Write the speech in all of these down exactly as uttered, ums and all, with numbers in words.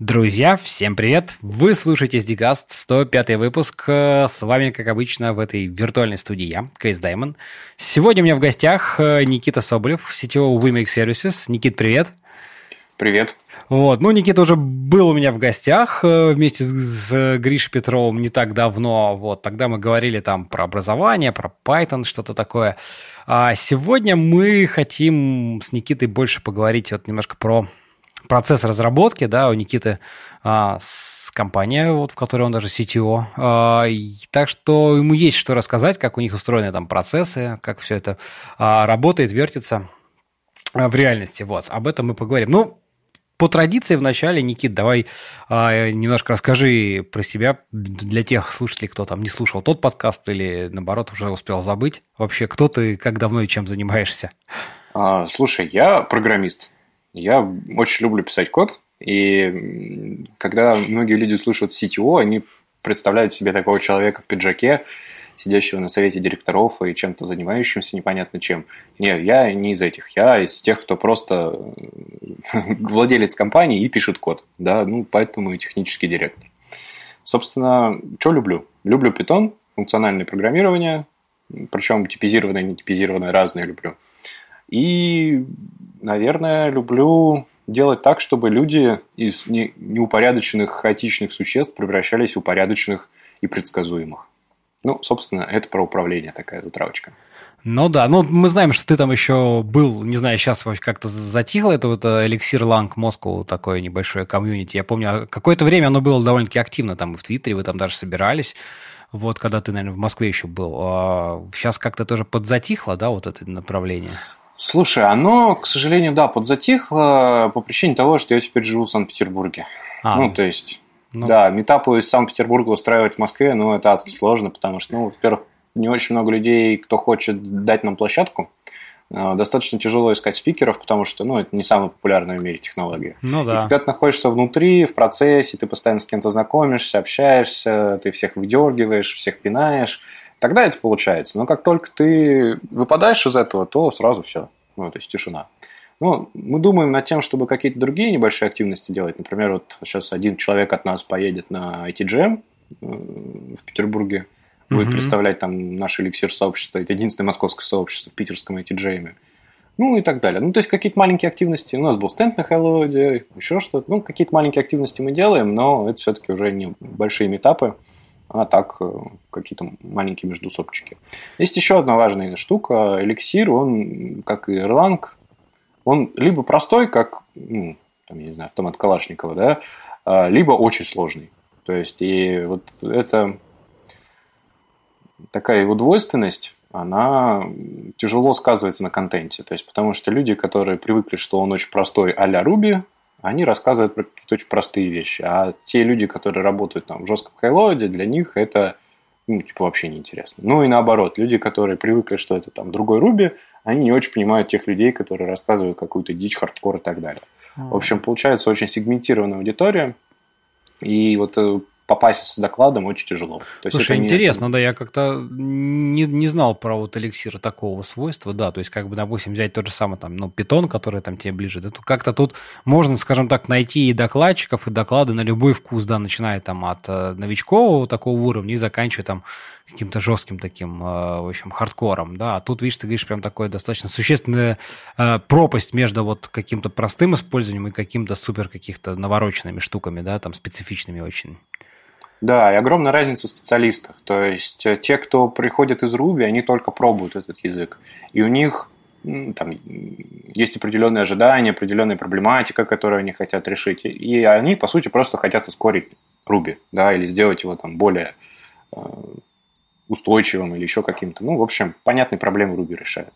Друзья, всем привет! Вы слушаете эс ди гаст, сто пятый выпуск. С вами, как обычно, в этой виртуальной студии я, Кейс Даймон. Сегодня у меня в гостях Никита Соболев, сетевой WeMake Services. Никит, привет! Привет! Вот. Ну, Никита уже был у меня в гостях вместе с, с Гришей Петровым не так давно. Вот. Тогда мы говорили там про образование, про Python, что-то такое. А сегодня мы хотим с Никитой больше поговорить вот немножко про процесс разработки. Да, у Никиты а, с компания, вот, в которой он даже си ти о. А, и, так что ему есть что рассказать, как у них устроены там процессы, как все это а, работает, вертится а, в реальности. Вот. Об этом мы поговорим. Ну, по традиции вначале, Никит, давай а, немножко расскажи про себя для тех слушателей, кто там не слушал тот подкаст или, наоборот, уже успел забыть. Вообще, кто ты, как давно и чем занимаешься? А, слушай, я программист. Я очень люблю писать код. И когда многие люди слышат си ти о, они представляют себе такого человека в пиджаке, сидящего на совете директоров и чем-то занимающимся непонятно чем. Нет, я не из этих. Я из тех, кто просто владелец компании и пишет код. Да, ну, поэтому и технический директор. Собственно, что люблю? Люблю Python, функциональное программирование, причем типизированное, не типизированное, разное люблю. И, наверное, люблю делать так, чтобы люди из неупорядоченных, хаотичных существ превращались в упорядоченных и предсказуемых. Ну, собственно, это про управление такая затравочка. Ну да, ну мы знаем, что ты там еще был, не знаю, сейчас как-то затихло, это вот Elixir Lang Moscow, такое небольшое комьюнити. Я помню, какое-то время оно было довольно-таки активно, там и в Твиттере, вы там даже собирались, вот, когда ты, наверное, в Москве еще был. А сейчас как-то тоже подзатихло, да, вот это направление? Слушай, оно, к сожалению, да, подзатихло по причине того, что я теперь живу в Санкт-Петербурге. А, ну, то есть... Ну. Да, митапы из Санкт-Петербурга устраивать в Москве, ну, это адски сложно, потому что, ну, во-первых, не очень много людей, кто хочет дать нам площадку. Достаточно тяжело искать спикеров, потому что, ну, это не самая популярная в мире технология. Ну, да. И когда ты находишься внутри, в процессе, ты постоянно с кем-то знакомишься, общаешься, ты всех выдергиваешь, всех пинаешь, тогда это получается. Но как только ты выпадаешь из этого, то сразу все, ну, то есть тишина. Ну, мы думаем над тем, чтобы какие-то другие небольшие активности делать. Например, вот сейчас один человек от нас поедет на ай ти джей эм в Петербурге, будет mm-hmm. представлять там наш эликсир сообщества. Это единственное московское сообщество в питерском ай ти джей эм. Ну, и так далее. Ну, то есть, какие-то маленькие активности. У нас был стенд на Хайлоде, еще что-то. Ну, какие-то маленькие активности мы делаем, но это все-таки уже не большие митапы, а так какие-то маленькие междусопчики. Есть еще одна важная штука. Эликсир, он, как и Erlang, он либо простой, как, ну, там, я не знаю, автомат Калашникова, да, либо очень сложный. То есть, и вот эта такая его двойственность, она тяжело сказывается на контенте. То есть, потому что люди, которые привыкли, что он очень простой а-ля Руби, они рассказывают про какие-то очень простые вещи. А те люди, которые работают там в жестком хайлоде, для них это, ну, типа, вообще неинтересно. Ну и наоборот, люди, которые привыкли, что это там другой Руби, они не очень понимают тех людей, которые рассказывают какую-то дичь, хардкор и так далее. Mm. В общем, получается очень сегментированная аудитория, и вот попасть с докладом очень тяжело. То есть, слушай, это интересно, не... да, я как-то не, не знал про вот эликсир такого свойства, да, то есть, как бы, допустим, взять тот же самый, там, ну, Python, который там тебе ближе, да, как-то тут можно, скажем так, найти и докладчиков, и доклады на любой вкус, да, начиная там от новичкового такого уровня и заканчивая там каким-то жестким таким, в общем, хардкором, да, а тут, видишь, ты говоришь, прям такое достаточно существенная пропасть между вот каким-то простым использованием и каким-то супер каких-то навороченными штуками, да, там, специфичными очень. Да, и огромная разница в специалистах. То есть, те, кто приходит из Ruby, они только пробуют этот язык. И у них там есть определенные ожидания, определенная проблематика, которую они хотят решить. И они, по сути, просто хотят ускорить Ruby, да, или сделать его там более устойчивым или еще каким-то. Ну, в общем, понятные проблемы Ruby решают.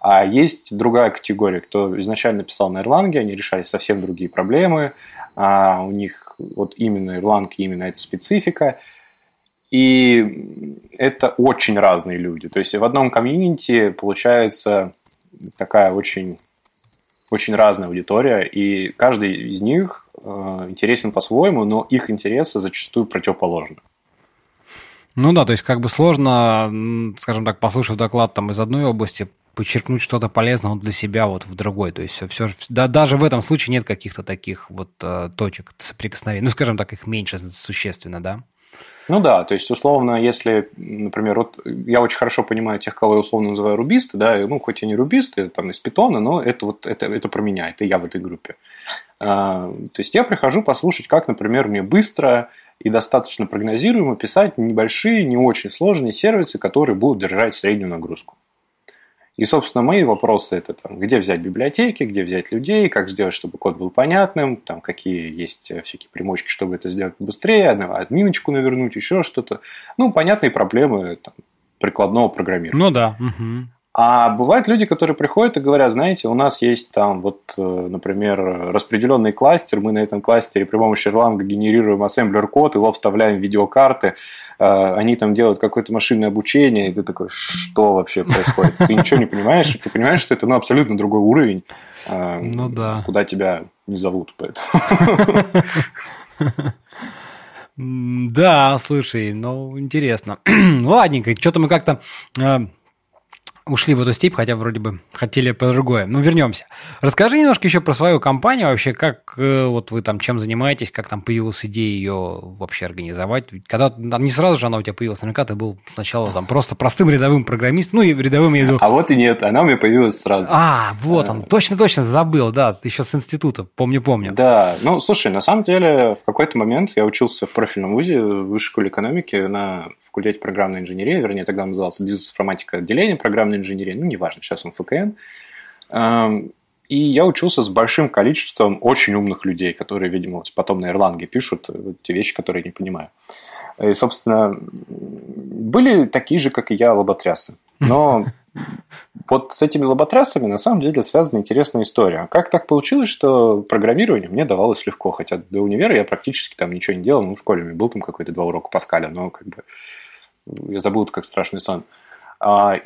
А есть другая категория, кто изначально писал на Erlang, они решали совсем другие проблемы. А у них вот именно Erlang, именно эта специфика. И это очень разные люди. То есть в одном комьюнити получается такая очень, очень разная аудитория. И каждый из них интересен по-своему, но их интересы зачастую противоположны. Ну да, то есть как бы сложно, скажем так, послушав доклад там из одной области, подчеркнуть что-то полезное для себя вот в другой. То есть все, да, даже в этом случае нет каких-то таких вот э, точек соприкосновения. Ну, скажем так, их меньше существенно, да? Ну да, то есть условно, если, например, вот я очень хорошо понимаю тех, кого я условно называю рубисты, да, ну хоть и не рубисты, там из питона, но это вот это, это про меня, это я в этой группе. А, то есть я прихожу послушать, как, например, мне быстро и достаточно прогнозируемо писать небольшие, не очень сложные сервисы, которые будут держать среднюю нагрузку. И, собственно, мои вопросы – это там, где взять библиотеки, где взять людей, как сделать, чтобы код был понятным, там, какие есть всякие примочки, чтобы это сделать быстрее, админочку навернуть, еще что-то. Ну, понятные проблемы там, прикладного программирования. Ну да. Угу. А бывают люди, которые приходят и говорят, знаете, у нас есть там, вот, например, распределенный кластер, мы на этом кластере при помощи Erlang генерируем ассемблер-код, его вставляем в видеокарты, они там делают какое-то машинное обучение, и ты такой, что вообще происходит? Ты ничего не понимаешь, ты понимаешь, что это ну, абсолютно другой уровень, ну, да. Куда тебя не зовут, поэтому... Да, слушай, ну, интересно. Ладненько, что-то мы как-то... Ушли в эту степь, хотя вроде бы хотели по-другому. Ну, вернемся. Расскажи немножко еще про свою компанию вообще, как вот вы там чем занимаетесь, как там появилась идея ее вообще организовать. Когда не сразу же она у тебя появилась, наверняка ты был сначала там просто простым рядовым программистом, ну и рядовым я иду. А вот и нет, она у меня появилась сразу. А, вот а... он, точно-точно забыл, да, ты еще с института, помню-помню. Да, ну, слушай, на самом деле в какой-то момент я учился в профильном вузе в Высшей школе экономики на факультете программной инженерии, вернее, тогда он назывался бизнес-информатика отделение программной инженерии, ну, неважно, сейчас он эф ка эн. И я учился с большим количеством очень умных людей, которые, видимо, потом на Erlang пишут те вещи, которые я не понимаю. И, собственно, были такие же, как и я, лоботрясы. Но вот с этими лоботрясами на самом деле связана интересная история. Как так получилось, что программирование мне давалось легко, хотя до универа я практически там ничего не делал, ну, в школе у меня был там какой-то два урока Паскаля, но как бы я забыл это как страшный сон.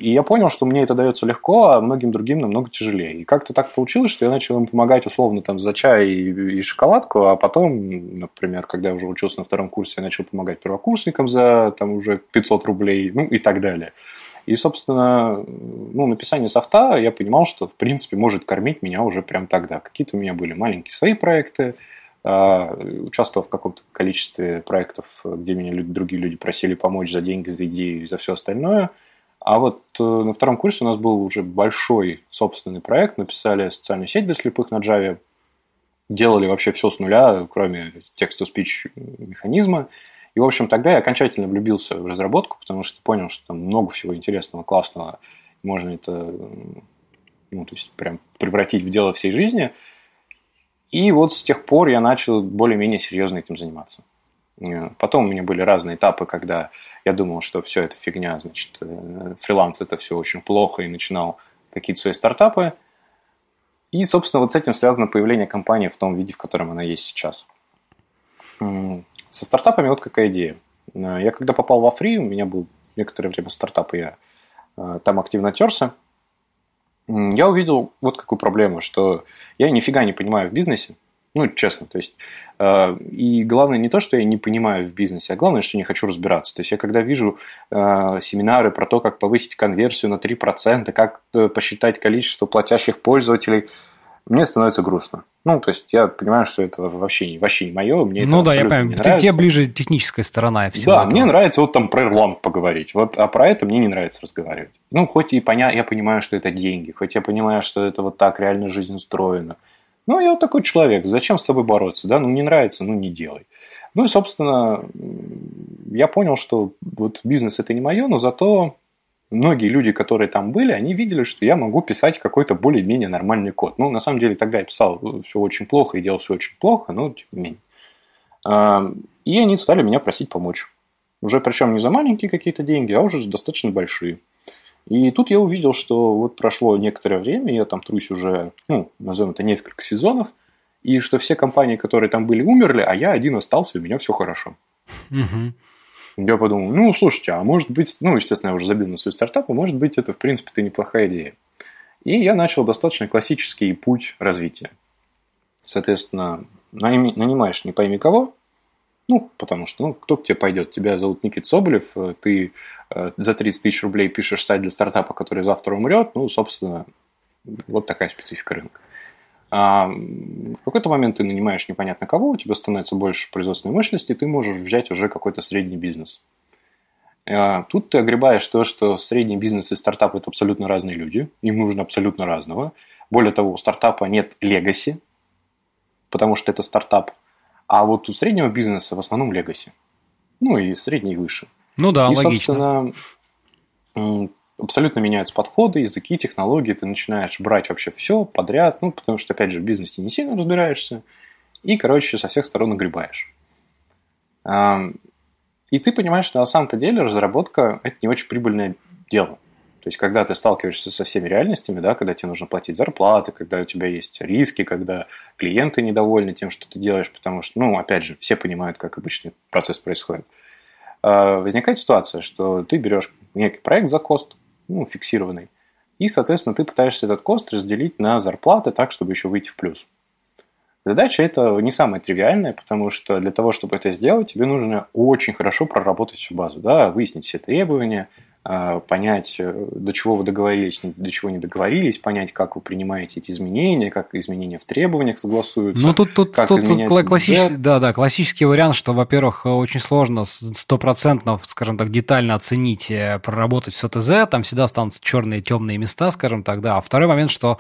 И я понял, что мне это дается легко, а многим другим намного тяжелее. И как-то так получилось, что я начал им помогать условно там, за чай и, и шоколадку, а потом, например, когда я уже учился на втором курсе, я начал помогать первокурсникам за там, уже пятьсот рублей, ну и так далее. И, собственно, ну, написание софта я понимал, что, в принципе, может кормить меня уже прям тогда. Какие-то у меня были маленькие свои проекты, участвовал в каком-то количестве проектов, где меня люди, другие люди просили помочь за деньги, за идеи и за все остальное. А вот э, на втором курсе у нас был уже большой собственный проект. Написали социальную сеть для слепых на Java. Делали вообще все с нуля, кроме text-to-speech механизма. И, в общем, тогда я окончательно влюбился в разработку, потому что понял, что там много всего интересного, классного. Можно это, ну, то есть, прям превратить в дело всей жизни. И вот с тех пор я начал более-менее серьезно этим заниматься. Потом у меня были разные этапы, когда я думал, что все это фигня, значит, фриланс это все очень плохо, и начинал какие-то свои стартапы. И, собственно, вот с этим связано появление компании в том виде, в котором она есть сейчас. Со стартапами вот какая идея. Я когда попал во фри, у меня был некоторое время стартап, и я там активно терся. Я увидел вот какую проблему, что я нифига не понимаю в бизнесе. Ну, честно, то есть, э, и главное не то, что я не понимаю в бизнесе, а главное, что не хочу разбираться. То есть, я когда вижу э, семинары про то, как повысить конверсию на три процента, как э, посчитать количество платящих пользователей, мне становится грустно. Ну, то есть, я понимаю, что это вообще, вообще не мое, мне ну, это да, абсолютно я не нравится. Тебе ближе техническая сторона всего да, этого. Мне нравится вот там про Erlang поговорить, вот, а про это мне не нравится разговаривать. Ну, хоть и поня... я понимаю, что это деньги, хоть я понимаю, что это вот так реально жизнь устроена. Ну, я вот такой человек, зачем с собой бороться, да, ну, не нравится, ну, не делай. Ну, и, собственно, я понял, что вот бизнес это не мое, но зато многие люди, которые там были, они видели, что я могу писать какой-то более-менее нормальный код. Ну, на самом деле, тогда я писал все очень плохо и делал все очень плохо, но тем не менее. И они стали меня просить помочь. Уже причем не за маленькие какие-то деньги, а уже достаточно большие. И тут я увидел, что вот прошло некоторое время, я там трусь уже, ну, назовем это, несколько сезонов, и что все компании, которые там были, умерли, а я один остался, и у меня все хорошо. Угу. Я подумал, ну, слушайте, а может быть, ну, естественно, я уже забил на свой стартап, а может быть, это, в принципе-то, неплохая идея. И я начал достаточно классический путь развития. Соответственно, нанимаешь не пойми кого, Ну, потому что, ну, кто к тебе пойдет? Тебя зовут Никита Соболев, ты э, за тридцать тысяч рублей пишешь сайт для стартапа, который завтра умрет. Ну, собственно, вот такая специфика рынка. А в какой-то момент ты нанимаешь непонятно кого, у тебя становится больше производственной мощности, и ты можешь взять уже какой-то средний бизнес. А тут ты огребаешь то, что средний бизнес и стартап – это абсолютно разные люди, им нужно абсолютно разного. Более того, у стартапа нет легаси, потому что это стартап. А вот у среднего бизнеса в основном легаси. Ну, и средний, и выше. Ну да, и, логично. Собственно, абсолютно меняются подходы, языки, технологии. Ты начинаешь брать вообще все подряд. Ну, потому что, опять же, в бизнесе не сильно разбираешься. И, короче, со всех сторон огребаешь. И ты понимаешь, что на самом-то деле разработка – это не очень прибыльное дело. То есть, когда ты сталкиваешься со всеми реальностями, да, когда тебе нужно платить зарплаты, когда у тебя есть риски, когда клиенты недовольны тем, что ты делаешь, потому что, ну, опять же, все понимают, как обычно процесс происходит. Возникает ситуация, что ты берешь некий проект за кост, ну, фиксированный, и, соответственно, ты пытаешься этот кост разделить на зарплаты так, чтобы еще выйти в плюс. Задача эта не самая тривиальная, потому что для того, чтобы это сделать, тебе нужно очень хорошо проработать всю базу, да, выяснить все требования, понять, до чего вы договорились, до чего не договорились, понять, как вы принимаете эти изменения, как изменения в требованиях согласуются. Ну, тут, тут, как тут, тут классический, да, да, классический вариант, что, во-первых, очень сложно стопроцентно, скажем так, детально оценить, проработать все ТЗ, там всегда останутся черные, темные места, скажем так, да. А второй момент, что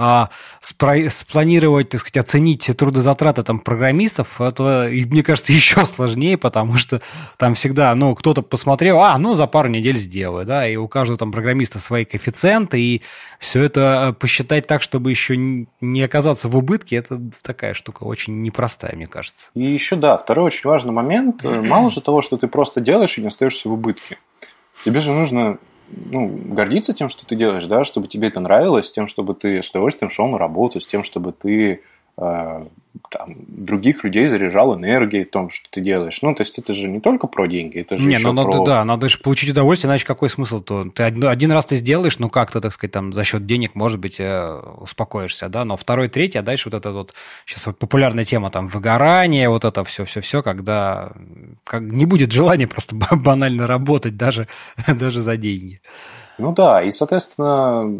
а, спро- спланировать, так сказать, оценить трудозатраты там программистов, это, мне кажется, еще сложнее, потому что там всегда, ну, кто-то посмотрел, а, ну, за пару недель сделал. Да, и у каждого там программиста свои коэффициенты, и все это посчитать так, чтобы еще не оказаться в убытке, это такая штука очень непростая, мне кажется. И еще, да, второй очень важный момент. Мало же того, что ты просто делаешь и не остаешься в убытке. Тебе же нужно, ну, гордиться тем, что ты делаешь, да, чтобы тебе это нравилось, тем, чтобы ты с удовольствием шел на работу, с тем, чтобы ты э, там, других людей заряжал энергией в том, что ты делаешь. Ну, то есть, это же не только про деньги, это же не, еще ну, про... Не, да, надо же получить удовольствие, иначе какой смысл-то? Ты один раз ты сделаешь, ну, как-то, так сказать, там, за счет денег, может быть, успокоишься, да, но второй, третий, а дальше вот это вот, сейчас вот популярная тема, там, выгорание, вот это все-все-все, когда как... не будет желания просто банально работать даже, даже за деньги. Ну, да, и, соответственно...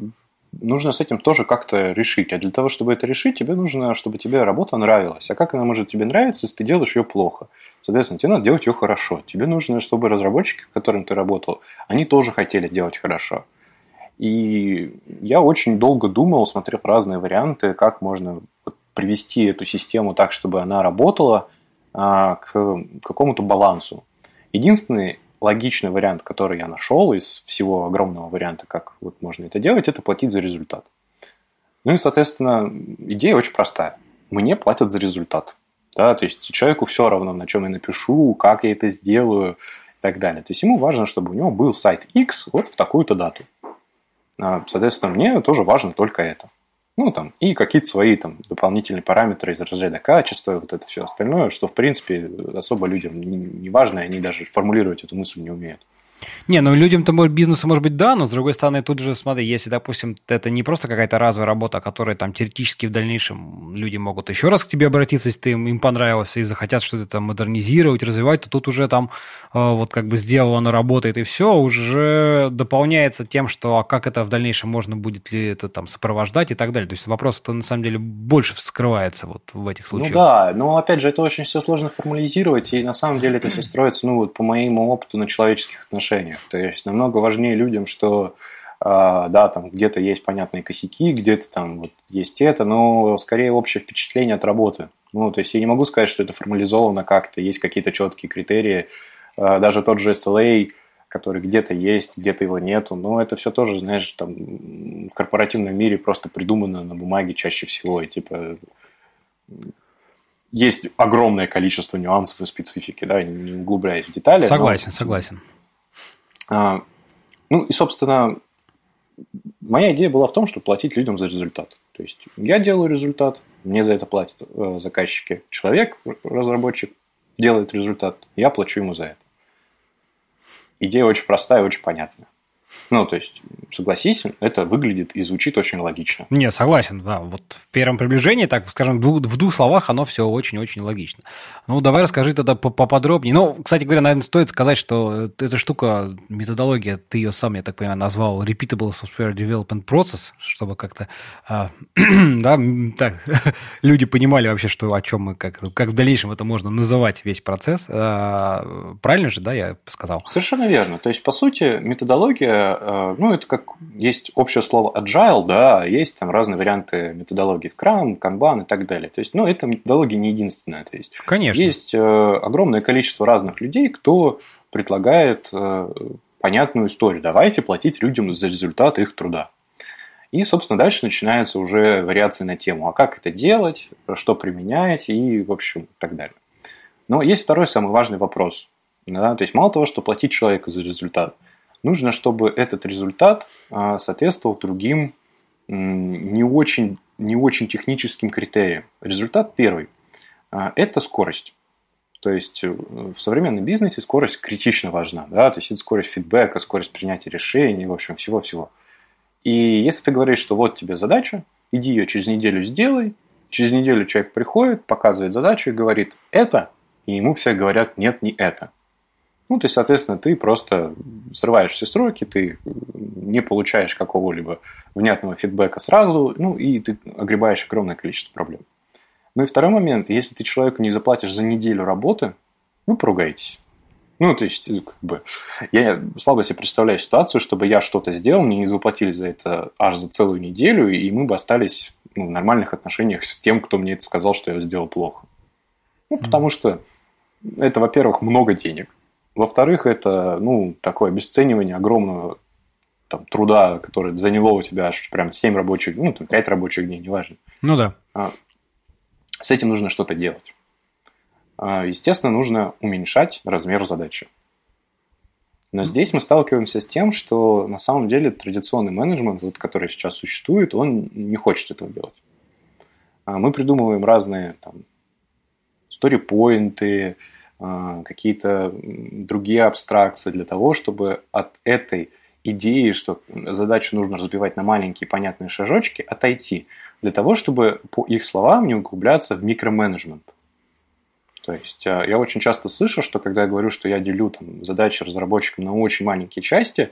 Нужно с этим тоже как-то решить. А для того, чтобы это решить, тебе нужно, чтобы тебе работа нравилась. А как она может тебе нравиться, если ты делаешь ее плохо? Соответственно, тебе надо делать ее хорошо. Тебе нужно, чтобы разработчики, с которыми ты работал, они тоже хотели делать хорошо. И я очень долго думал, смотрел разные варианты, как можно привести эту систему так, чтобы она работала к какому-то балансу. Единственный логичный вариант, который я нашел из всего огромного варианта, как вот можно это делать, это платить за результат. Ну и, соответственно, идея очень простая. Мне платят за результат. Да? То есть человеку все равно, на чем я напишу, как я это сделаю и так далее. То есть ему важно, чтобы у него был сайт X вот в такую-то дату. Соответственно, мне тоже важно только это. Ну, там, и какие-то свои там дополнительные параметры из разряда качества, вот это все остальное, что, в принципе, особо людям не важно, и они даже формулировать эту мысль не умеют. Не, ну людям-то, бизнесу, может быть, да, но, с другой стороны, тут же, смотри, если, допустим, это не просто какая-то разовая работа, которая там теоретически в дальнейшем люди могут еще раз к тебе обратиться, если ты им, им понравился и захотят что-то там модернизировать, развивать, то тут уже там э, вот как бы сделано, оно работает, и все, уже дополняется тем, что а как это в дальнейшем можно будет ли это там сопровождать и так далее. То есть вопрос-то, на самом деле, больше вскрывается вот в этих случаях. Ну да, но, опять же, это очень все сложно формализировать, и на самом деле это все строится, ну вот по моему опыту, на человеческих отношениях. То есть намного важнее людям, что э, да, там где-то есть понятные косяки, где-то там вот есть это, но скорее общее впечатление от работы. Ну, то есть я не могу сказать, что это формализовано как-то, есть какие-то четкие критерии, э, даже тот же эс эл эй, который где-то есть, где-то его нету, но это все тоже, знаешь, там в корпоративном мире просто придумано на бумаге чаще всего, и типа... Есть огромное количество нюансов и специфики, да, не углубляясь в детали. Согласен, но... согласен. Ну и, собственно, моя идея была в том, чтобы платить людям за результат. То есть я делаю результат, мне за это платят заказчики. Человек, разработчик, делает результат, я плачу ему за это. Идея очень простая и очень понятная. Ну, то есть, согласись, это выглядит и звучит очень логично. Нет, согласен, да. Вот в первом приближении, так скажем, в двух, в двух словах оно все очень-очень логично. Ну, давай расскажи тогда поподробнее. Ну, кстати говоря, наверное, стоит сказать, что эта штука, методология, ты ее сам, я так понимаю, назвал Repeatable Software Development Process, чтобы как-то а, да, так, люди понимали вообще, что, о чем мы, как, как в дальнейшем это можно называть весь процесс. А, правильно же, да, я сказал? Совершенно верно. То есть, по сути, методология... Ну, это как есть общее слово agile, да, есть там разные варианты методологии Scrum, Kanban и так далее. То есть, ну, эта методология не единственная. То есть, конечно. Есть э, огромное количество разных людей, кто предлагает э, понятную историю. Давайте платить людям за результат их труда. И, собственно, дальше начинаются уже вариации на тему, а как это делать, что применять и, в общем, так далее. Но есть второй самый важный вопрос. Да? То есть, мало того, что платить человеку за результат, нужно, чтобы этот результат соответствовал другим не очень, не очень техническим критериям. Результат первый – это скорость. То есть, в современном бизнесе скорость критично важна. Да? То есть, это скорость фидбэка, скорость принятия решений, в общем, всего-всего. И если ты говоришь, что вот тебе задача, иди ее через неделю сделай, через неделю человек приходит, показывает задачу и говорит «это», и ему все говорят «нет, не это». Ну, то есть, соответственно, ты просто срываешь все сроки, ты не получаешь какого-либо внятного фидбэка сразу, ну, и ты огребаешь огромное количество проблем. Ну, и второй момент, если ты человеку не заплатишь за неделю работы, ну, поругайтесь. Ну, то есть, как бы, я слабо себе представляю ситуацию, чтобы я что-то сделал, мне не заплатили за это аж за целую неделю, и мы бы остались, ну, в нормальных отношениях с тем, кто мне это сказал, что я сделал плохо. Ну, потому что это, во-первых, много денег. Во-вторых, это, ну, такое обесценивание огромного там, труда, которое заняло у тебя аж прям семь рабочих, ну, там, пять рабочих дней, неважно. Ну да. С этим нужно что-то делать. Естественно, нужно уменьшать размер задачи. Но здесь мы сталкиваемся с тем, что на самом деле традиционный менеджмент, вот, который сейчас существует, он не хочет этого делать. Мы придумываем разные там сторипоинты, какие-то другие абстракции для того, чтобы от этой идеи, что задачу нужно разбивать на маленькие понятные шажочки, отойти, для того, чтобы, по их словам, не углубляться в микроменеджмент. То есть я очень часто слышу, что когда я говорю, что я делю там, задачи разработчикам на очень маленькие части,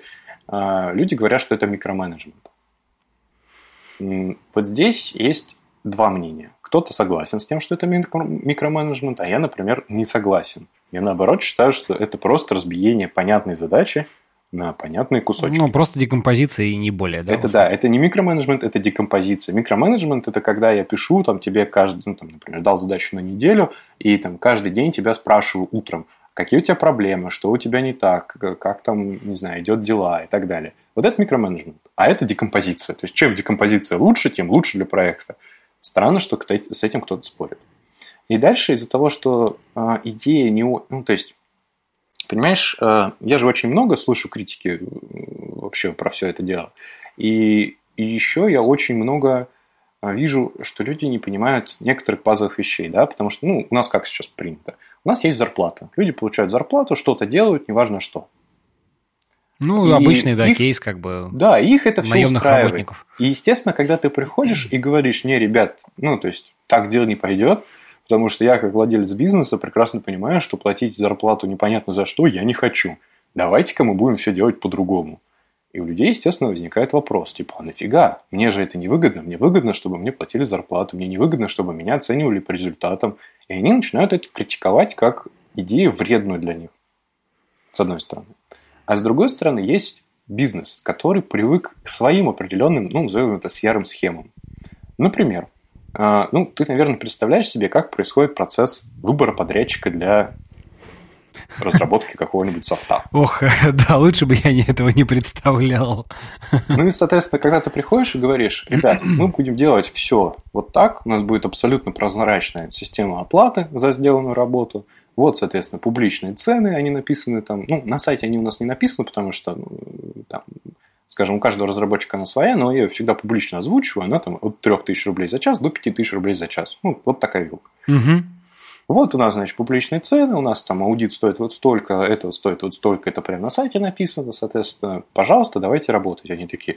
люди говорят, что это микроменеджмент. Вот здесь есть два мнения. Кто-то согласен с тем, что это микроменеджмент, а я, например, не согласен. Я, наоборот, считаю, что это просто разбиение понятной задачи на понятные кусочки. Ну, просто декомпозиция и не более. Да, это, да, это не микроменеджмент, это декомпозиция. Микроменеджмент – это когда я пишу, там, тебе каждый, ну, там, например, дал задачу на неделю, и там, каждый день тебя спрашиваю утром, какие у тебя проблемы, что у тебя не так, как там, не знаю, идет дела и так далее. Вот это микроменеджмент, а это декомпозиция. То есть, чем декомпозиция лучше, тем лучше для проекта. Странно, что с этим кто-то спорит. И дальше из-за того, что э, идея не... Ну, то есть, понимаешь, э, я же очень много слышу критики вообще про все это дело. И, и еще я очень много вижу, что люди не понимают некоторых базовых вещей, да, потому что, ну, у нас как сейчас принято? У нас есть зарплата. Люди получают зарплату, что-то делают, неважно что. Ну, и обычный, да, их, кейс как бы да, их это все устраивает. Работников. И, естественно, когда ты приходишь и говоришь, не, ребят, ну, то есть, так дело не пойдет, потому что я, как владелец бизнеса, прекрасно понимаю, что платить зарплату непонятно за что я не хочу. Давайте-ка мы будем все делать по-другому. И у людей, естественно, возникает вопрос, типа, а нафига? Мне же это невыгодно. Мне выгодно, чтобы мне платили зарплату. Мне невыгодно, чтобы меня оценивали по результатам. И они начинают это критиковать как идею вредную для них, с одной стороны. А с другой стороны, есть бизнес, который привык к своим определенным, ну, назовем это, серым схемам. Например, ну, ты, наверное, представляешь себе, как происходит процесс выбора подрядчика для разработки какого-нибудь софта. Ох, да, лучше бы я этого не представлял. Ну и, соответственно, когда ты приходишь и говоришь, ребят, мы будем делать все вот так, у нас будет абсолютно прозрачная система оплаты за сделанную работу. Вот, соответственно, публичные цены, они написаны там, ну, на сайте они у нас не написаны, потому что, там, скажем, у каждого разработчика она своя, но я ее всегда публично озвучиваю, она там от трёх тысяч рублей за час до пяти тысяч рублей за час. Ну, вот такая вилка. Угу. Вот у нас, значит, публичные цены, у нас там аудит стоит вот столько, это стоит вот столько, это прямо на сайте написано, соответственно, пожалуйста, давайте работать. Они такие,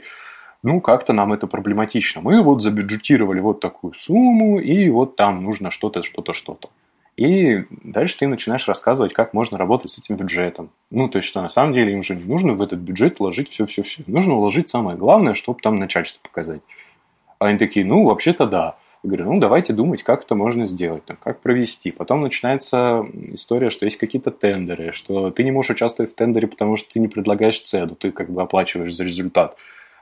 ну, как-то нам это проблематично. Мы вот забюджетировали вот такую сумму, и вот там нужно что-то, что-то, что-то. И дальше ты начинаешь рассказывать, как можно работать с этим бюджетом. Ну, то есть, что на самом деле им же не нужно в этот бюджет вложить все-все-все. Нужно вложить самое главное, чтобы там начальство показать. А они такие, ну, вообще-то да. Я говорю, ну, давайте думать, как это можно сделать, там, как провести. Потом начинается история, что есть какие-то тендеры, что ты не можешь участвовать в тендере, потому что ты не предлагаешь цену, ты как бы оплачиваешь за результат.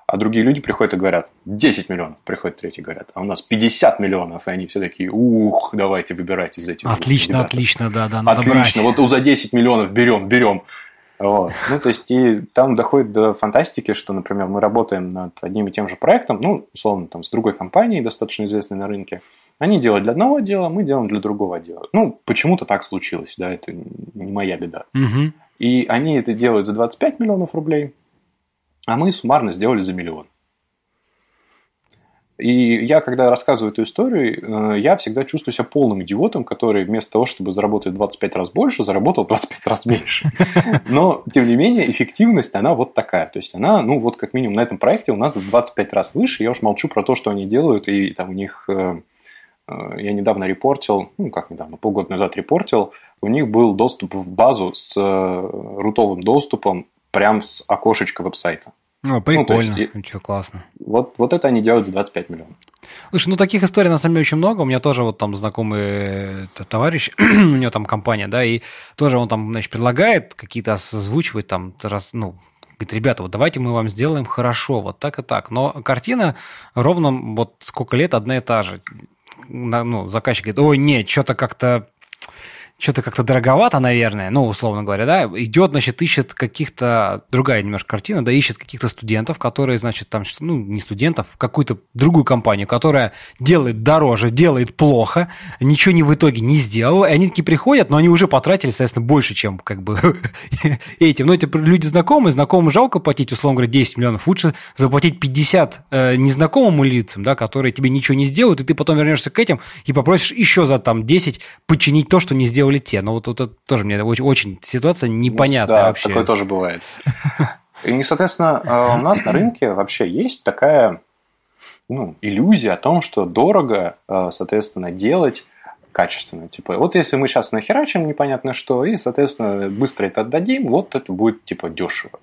А другие люди приходят и говорят, десять миллионов, приходят третьи говорят, а у нас пятьдесят миллионов, и они все такие, ух, давайте выбирайте из этих. Отлично, ребят. Отлично, да, да, надо отлично, брать. Вот за десять миллионов берем, берем. Вот. Ну, то есть, и там доходит до фантастики, что, например, мы работаем над одним и тем же проектом, ну, условно, там, с другой компанией, достаточно известной на рынке. Они делают для одного дела, мы делаем для другого дела. Ну, почему-то так случилось, да, это не моя беда. Угу. И они это делают за двадцать пять миллионов рублей, а мы суммарно сделали за миллион. И я, когда рассказываю эту историю, я всегда чувствую себя полным идиотом, который вместо того, чтобы заработать двадцать пять раз больше, заработал двадцать пять раз меньше. Но, тем не менее, эффективность, она вот такая. То есть, она, ну, вот как минимум на этом проекте у нас в двадцать пять раз выше. Я уж молчу про то, что они делают, и там у них... Я недавно репортил, ну, как недавно, полгода назад репортил, у них был доступ в базу с рутовым доступом прям с окошечка веб-сайта. Ну, прикольно, ну, ничего, классно. Вот, вот это они делают за двадцать пять миллионов. Слушай, ну таких историй на самом деле очень много. У меня тоже вот там знакомый товарищ, у него там компания, да, и тоже он там, значит, предлагает какие-то озвучивать там, ну, говорит, ребята, вот давайте мы вам сделаем хорошо, вот так и так. Но картина ровно вот сколько лет одна и та же. Ну, заказчик говорит, ой, нет, что-то как-то... Что-то как-то дороговато, наверное, ну, условно говоря, да, идет, значит, ищет каких-то, другая немножко картина, да, ищет каких-то студентов, которые, значит, там, ну, не студентов, какую-то другую компанию, которая делает дороже, делает плохо, ничего не в итоге не сделала, и они такие приходят, но они уже потратили, соответственно, больше, чем, как бы, этим. Ну, это люди знакомые, знакомым жалко платить, условно говоря, десять миллионов, лучше заплатить пятьдесят э, незнакомым лицам, да, которые тебе ничего не сделают, и ты потом вернешься к этим и попросишь еще за, там, десять починить то, что не сделал. Улете. Но вот, вот это тоже мне очень, очень ситуация непонятная, да, вообще. Такое тоже бывает. И, соответственно, у нас на рынке вообще есть такая, ну, иллюзия о том, что дорого, соответственно, делать качественно. Типа, вот если мы сейчас нахерачим непонятно что, и, соответственно, быстро это отдадим, вот это будет, типа, дешево.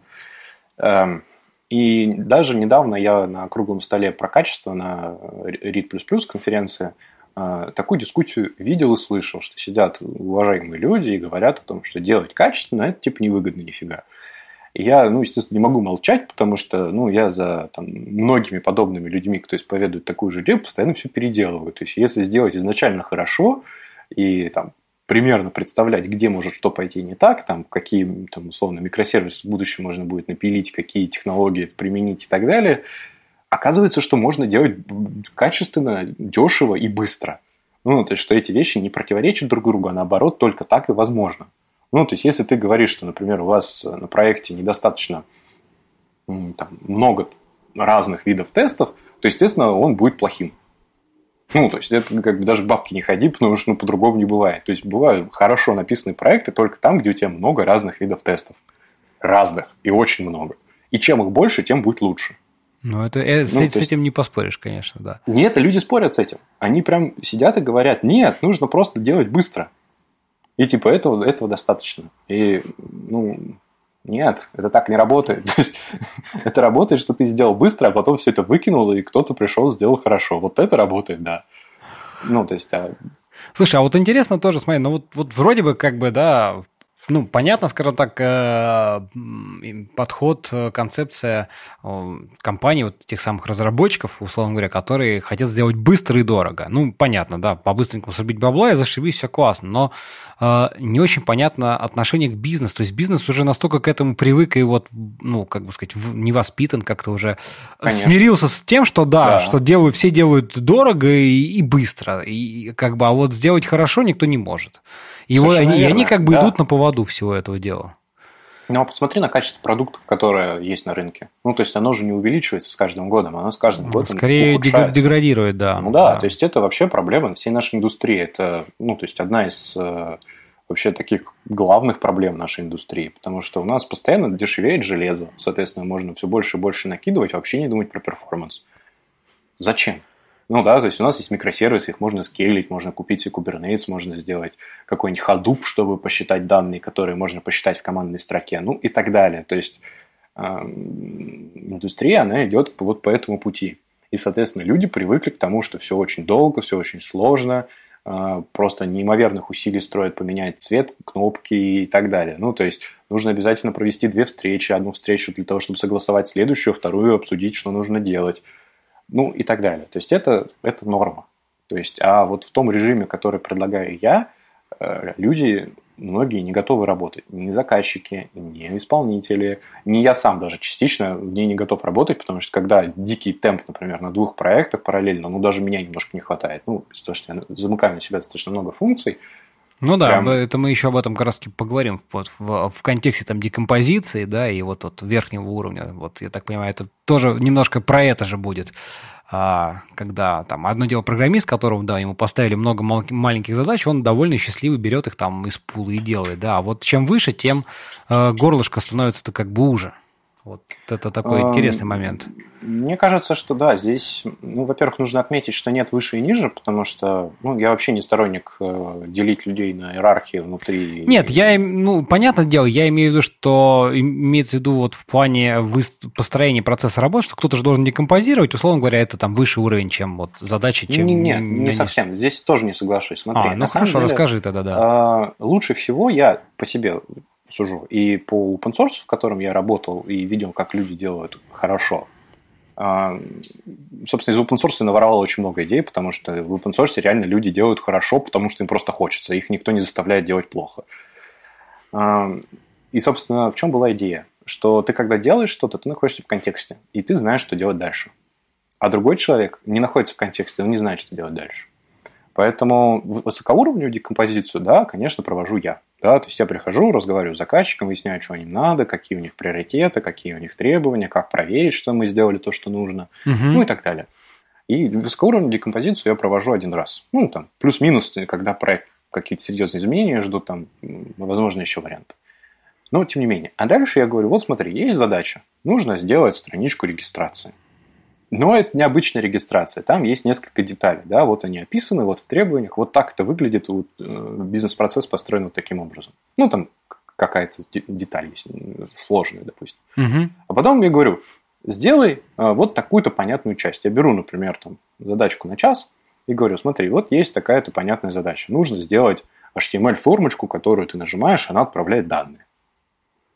И даже недавно я на круглом столе про качество на рит плюс плюс конференции такую дискуссию видел и слышал, что сидят уважаемые люди и говорят о том, что делать качественно, это типа невыгодно нифига. И я, ну, естественно, не могу молчать, потому что, ну, я за там, многими подобными людьми, кто исповедует такую же идею, постоянно все переделываю. То есть, если сделать изначально хорошо и там примерно представлять, где может что пойти не так, там, какие там, условно микросервисы в будущем можно будет напилить, какие технологии применить и так далее, оказывается, что можно делать качественно, дешево и быстро. Ну, то есть, что эти вещи не противоречат друг другу, а наоборот, только так и возможно. Ну, то есть, если ты говоришь, что, например, у вас на проекте недостаточно там, много разных видов тестов, то, естественно, он будет плохим. Ну, то есть, это как бы даже к бабке не ходи, потому что ну, по-другому не бывает. То есть, бывают хорошо написанные проекты только там, где у тебя много разных видов тестов. Разных и очень много. И чем их больше, тем будет лучше. Ну, это, это, ну, с, с этим есть... не поспоришь, конечно, да. Нет, люди спорят с этим. Они прям сидят и говорят, нет, нужно просто делать быстро. И типа этого, этого достаточно. И, ну, нет, это так не работает. То есть, это работает, что ты сделал быстро, а потом все это выкинул, и кто-то пришел, сделал хорошо. Вот это работает, да. Ну, то есть... А... Слушай, а вот интересно тоже, смотри, ну, вот, вот вроде бы как бы, да... Ну, понятно, скажем так, подход, концепция компаний, вот тех самых разработчиков, условно говоря, которые хотят сделать быстро и дорого. Ну, понятно, да, по-быстренькому срубить бабла и зашибись, все классно, но не очень понятно отношение к бизнесу. То есть бизнес уже настолько к этому привык и вот, ну, как бы сказать, не воспитан, как-то уже Конечно. Смирился с тем, что да, да. что делают, все делают дорого и, и быстро, и как бы, а вот сделать хорошо никто не может. И, вот они, и они как бы да. идут на поводу всего этого дела. Ну, а посмотри на качество продуктов, которое есть на рынке. Ну, то есть, оно же не увеличивается с каждым годом, оно с каждым годом скорее ухудшается. Деградирует, да. Ну, да, да, то есть, это вообще проблема всей нашей индустрии. Это, ну, то есть, одна из вообще таких главных проблем нашей индустрии, потому что у нас постоянно дешевеет железо, соответственно, можно все больше и больше накидывать, вообще не думать про перформанс. Зачем? Ну да, то есть у нас есть микросервисы, их можно скейлить, можно купить и Kubernetes, можно сделать какой-нибудь Hadoop, чтобы посчитать данные, которые можно посчитать в командной строке, ну и так далее. То есть индустрия, она идет вот по этому пути. И, соответственно, люди привыкли к тому, что все очень долго, все очень сложно, просто неимоверных усилий строят поменять цвет, кнопки и так далее. Ну, то есть нужно обязательно провести две встречи, одну встречу для того, чтобы согласовать следующую, вторую обсудить, что нужно делать, ну и так далее. То есть это, это норма. То есть, а вот в том режиме, который предлагаю я, люди, многие не готовы работать. Ни заказчики, ни исполнители, ни я сам даже частично в ней не готов работать, потому что когда дикий темп, например, на двух проектах параллельно, ну даже меня немножко не хватает. Ну, потому что я замыкаю на себя достаточно много функций. Ну да, прям... это мы еще об этом как раз поговорим в, в, в контексте там декомпозиции, да, и вот от верхнего уровня. Вот я так понимаю, это тоже немножко про это же будет, а, когда там одно дело программист, которому, да, ему поставили много мал- маленьких задач, он довольно счастливо берет их там из пула и делает, да. А вот чем выше, тем э, горлышко становится-то как бы уже. Вот это такой интересный момент. Мне кажется, что да, здесь, ну, во-первых, нужно отметить, что нет выше и ниже, потому что, ну, я вообще не сторонник делить людей на иерархии внутри. Нет, я, ну, понятное дело, я имею в виду, что имеется в виду вот в плане построения процесса работы, что кто-то же должен декомпозировать, условно говоря, это там выше уровень, чем вот задачи, чем... Нет, не совсем, здесь тоже не соглашусь. Смотри, а, ну хорошо, расскажи тогда, да. Лучше всего я по себе... сужу. И по open source, в котором я работал, и видел, как люди делают хорошо. Собственно, из open source я наворовал очень много идей, потому что в open source реально люди делают хорошо, потому что им просто хочется. Их никто не заставляет делать плохо. И, собственно, в чем была идея? Что ты, когда делаешь что-то, ты находишься в контексте, и ты знаешь, что делать дальше. А другой человек не находится в контексте, он не знает, что делать дальше. Поэтому высокоуровневую декомпозицию, да, конечно, провожу я. Да, то есть я прихожу, разговариваю с заказчиком, выясняю, что им надо, какие у них приоритеты, какие у них требования, как проверить, что мы сделали то, что нужно, uh-huh. ну и так далее. И высокоуровневую декомпозицию я провожу один раз. Ну, там, плюс-минус, когда проект какие-то серьезные изменения ждут, там, возможно, еще варианты. Но, тем не менее. А дальше я говорю, вот смотри, есть задача, нужно сделать страничку регистрации. Но это необычная регистрация, там есть несколько деталей, да, вот они описаны, вот в требованиях, вот так это выглядит, вот, бизнес-процесс построен вот таким образом. Ну, там какая-то деталь есть, сложная, допустим. Угу. А потом я говорю, сделай вот такую-то понятную часть. Я беру, например, там, задачку на час и говорю, смотри, вот есть такая-то понятная задача, нужно сделать эйч ти эм эль-формочку, которую ты нажимаешь, она отправляет данные.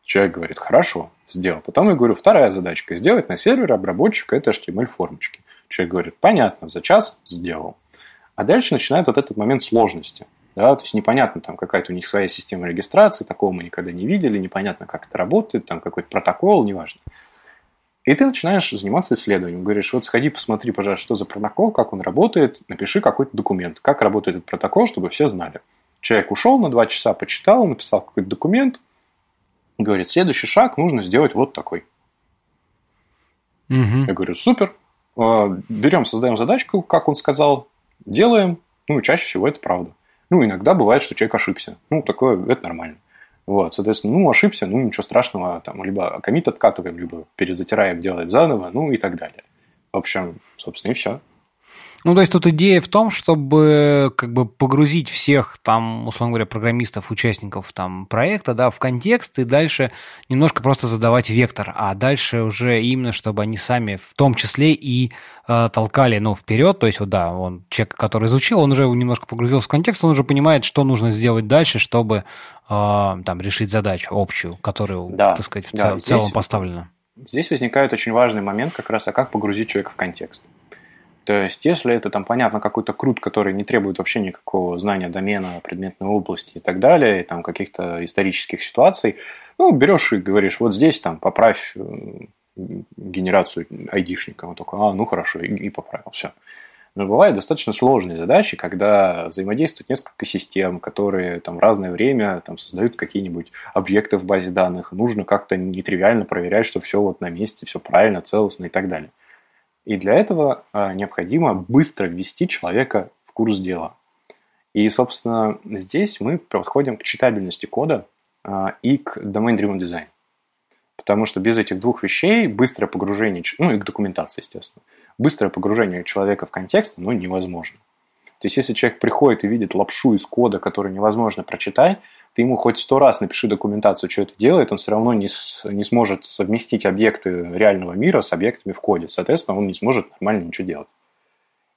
Человек говорит, хорошо, сделал. Потом я говорю, вторая задачка. Сделать на сервере обработчик этой эйч ти эм эль-формочки. Человек говорит, понятно, за час сделал. А дальше начинает вот этот момент сложности. Да? То есть непонятно, там какая-то у них своя система регистрации, такого мы никогда не видели, непонятно, как это работает, там какой-то протокол, неважно. И ты начинаешь заниматься исследованием. Говоришь, вот сходи, посмотри, пожалуйста, что за протокол, как он работает, напиши какой-то документ, как работает этот протокол, чтобы все знали. Человек ушел на два часа, почитал, написал какой-то документ, говорит, следующий шаг нужно сделать вот такой. Угу. Я говорю, супер. Берем, создаем задачку, как он сказал, делаем. Ну, чаще всего это правда. Ну, иногда бывает, что человек ошибся. Ну, такое, это нормально. Вот, соответственно, ну, ошибся, ну, ничего страшного. Там, либо коммит откатываем, либо перезатираем, делаем заново, ну, и так далее. В общем, собственно, и все. Ну, то есть тут идея в том, чтобы как бы погрузить всех, там, условно говоря, программистов, участников там, проекта, да, в контекст и дальше немножко просто задавать вектор, а дальше уже именно, чтобы они сами в том числе и э, толкали, ну, вперед, то есть, вот, да, он, человек, который изучил, он уже немножко погрузился в контекст, он уже понимает, что нужно сделать дальше, чтобы э, там, решить задачу общую, которую, да, так сказать, в, да, цел, здесь, в целом поставлена. Здесь возникает очень важный момент как раз, а как погрузить человека в контекст. То есть, если это, там, понятно, какой-то крут, который не требует вообще никакого знания домена, предметной области и так далее, и, там, каких-то исторических ситуаций, ну, берешь и говоришь, вот здесь, там, поправь генерацию айдишника. Он такой, а, ну, хорошо, и, и поправил, все. Но бывают достаточно сложные задачи, когда взаимодействуют несколько систем, которые там, в разное время там, создают какие-нибудь объекты в базе данных. Нужно как-то нетривиально проверять, что все вот на месте, все правильно, целостно и так далее. И для этого а, необходимо быстро ввести человека в курс дела. И, собственно, здесь мы подходим к читабельности кода а, и к domain-driven design. Потому что без этих двух вещей быстрое погружение, ну и к документации, естественно, быстрое погружение человека в контекст, ну, невозможно. То есть, если человек приходит и видит лапшу из кода, которую невозможно прочитать, ты ему хоть сто раз напиши документацию, что это делает, он все равно не, не сможет совместить объекты реального мира с объектами в коде. Соответственно, он не сможет нормально ничего делать.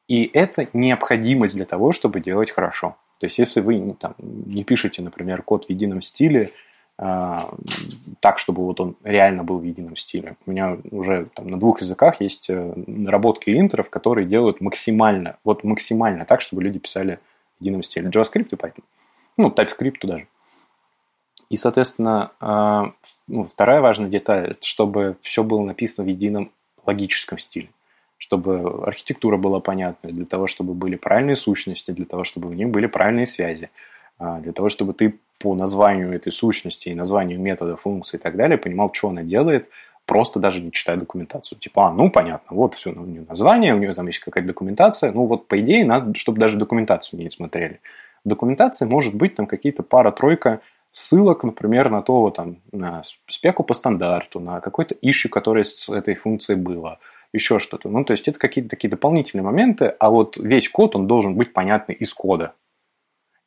И это необходимость для того, чтобы делать хорошо. То есть, если вы там, не пишете, например, код в едином стиле, так, чтобы вот он реально был в едином стиле. У меня уже там, на двух языках есть наработки линтеров, которые делают максимально, вот максимально так, чтобы люди писали в едином стиле. JavaScript и Python. Ну, TypeScript туда же. И, соответственно, ну, вторая важная деталь, это чтобы все было написано в едином логическом стиле. Чтобы архитектура была понятна, для того, чтобы были правильные сущности, для того, чтобы в них были правильные связи. Для того, чтобы ты по названию этой сущности и названию метода, функции и так далее понимал, что она делает, просто даже не читая документацию. Типа, а, ну, понятно, вот все, у нее название, у нее там есть какая-то документация. Ну, вот, по идее, надо, чтобы даже документацию не смотрели. В документации может быть там какие-то пара-тройка ссылок, например, на то, там, на спеку по стандарту, на какой-то issue, который с этой функцией было, еще что-то. Ну, то есть, это какие-то такие дополнительные моменты, а вот весь код, он должен быть понятный из кода.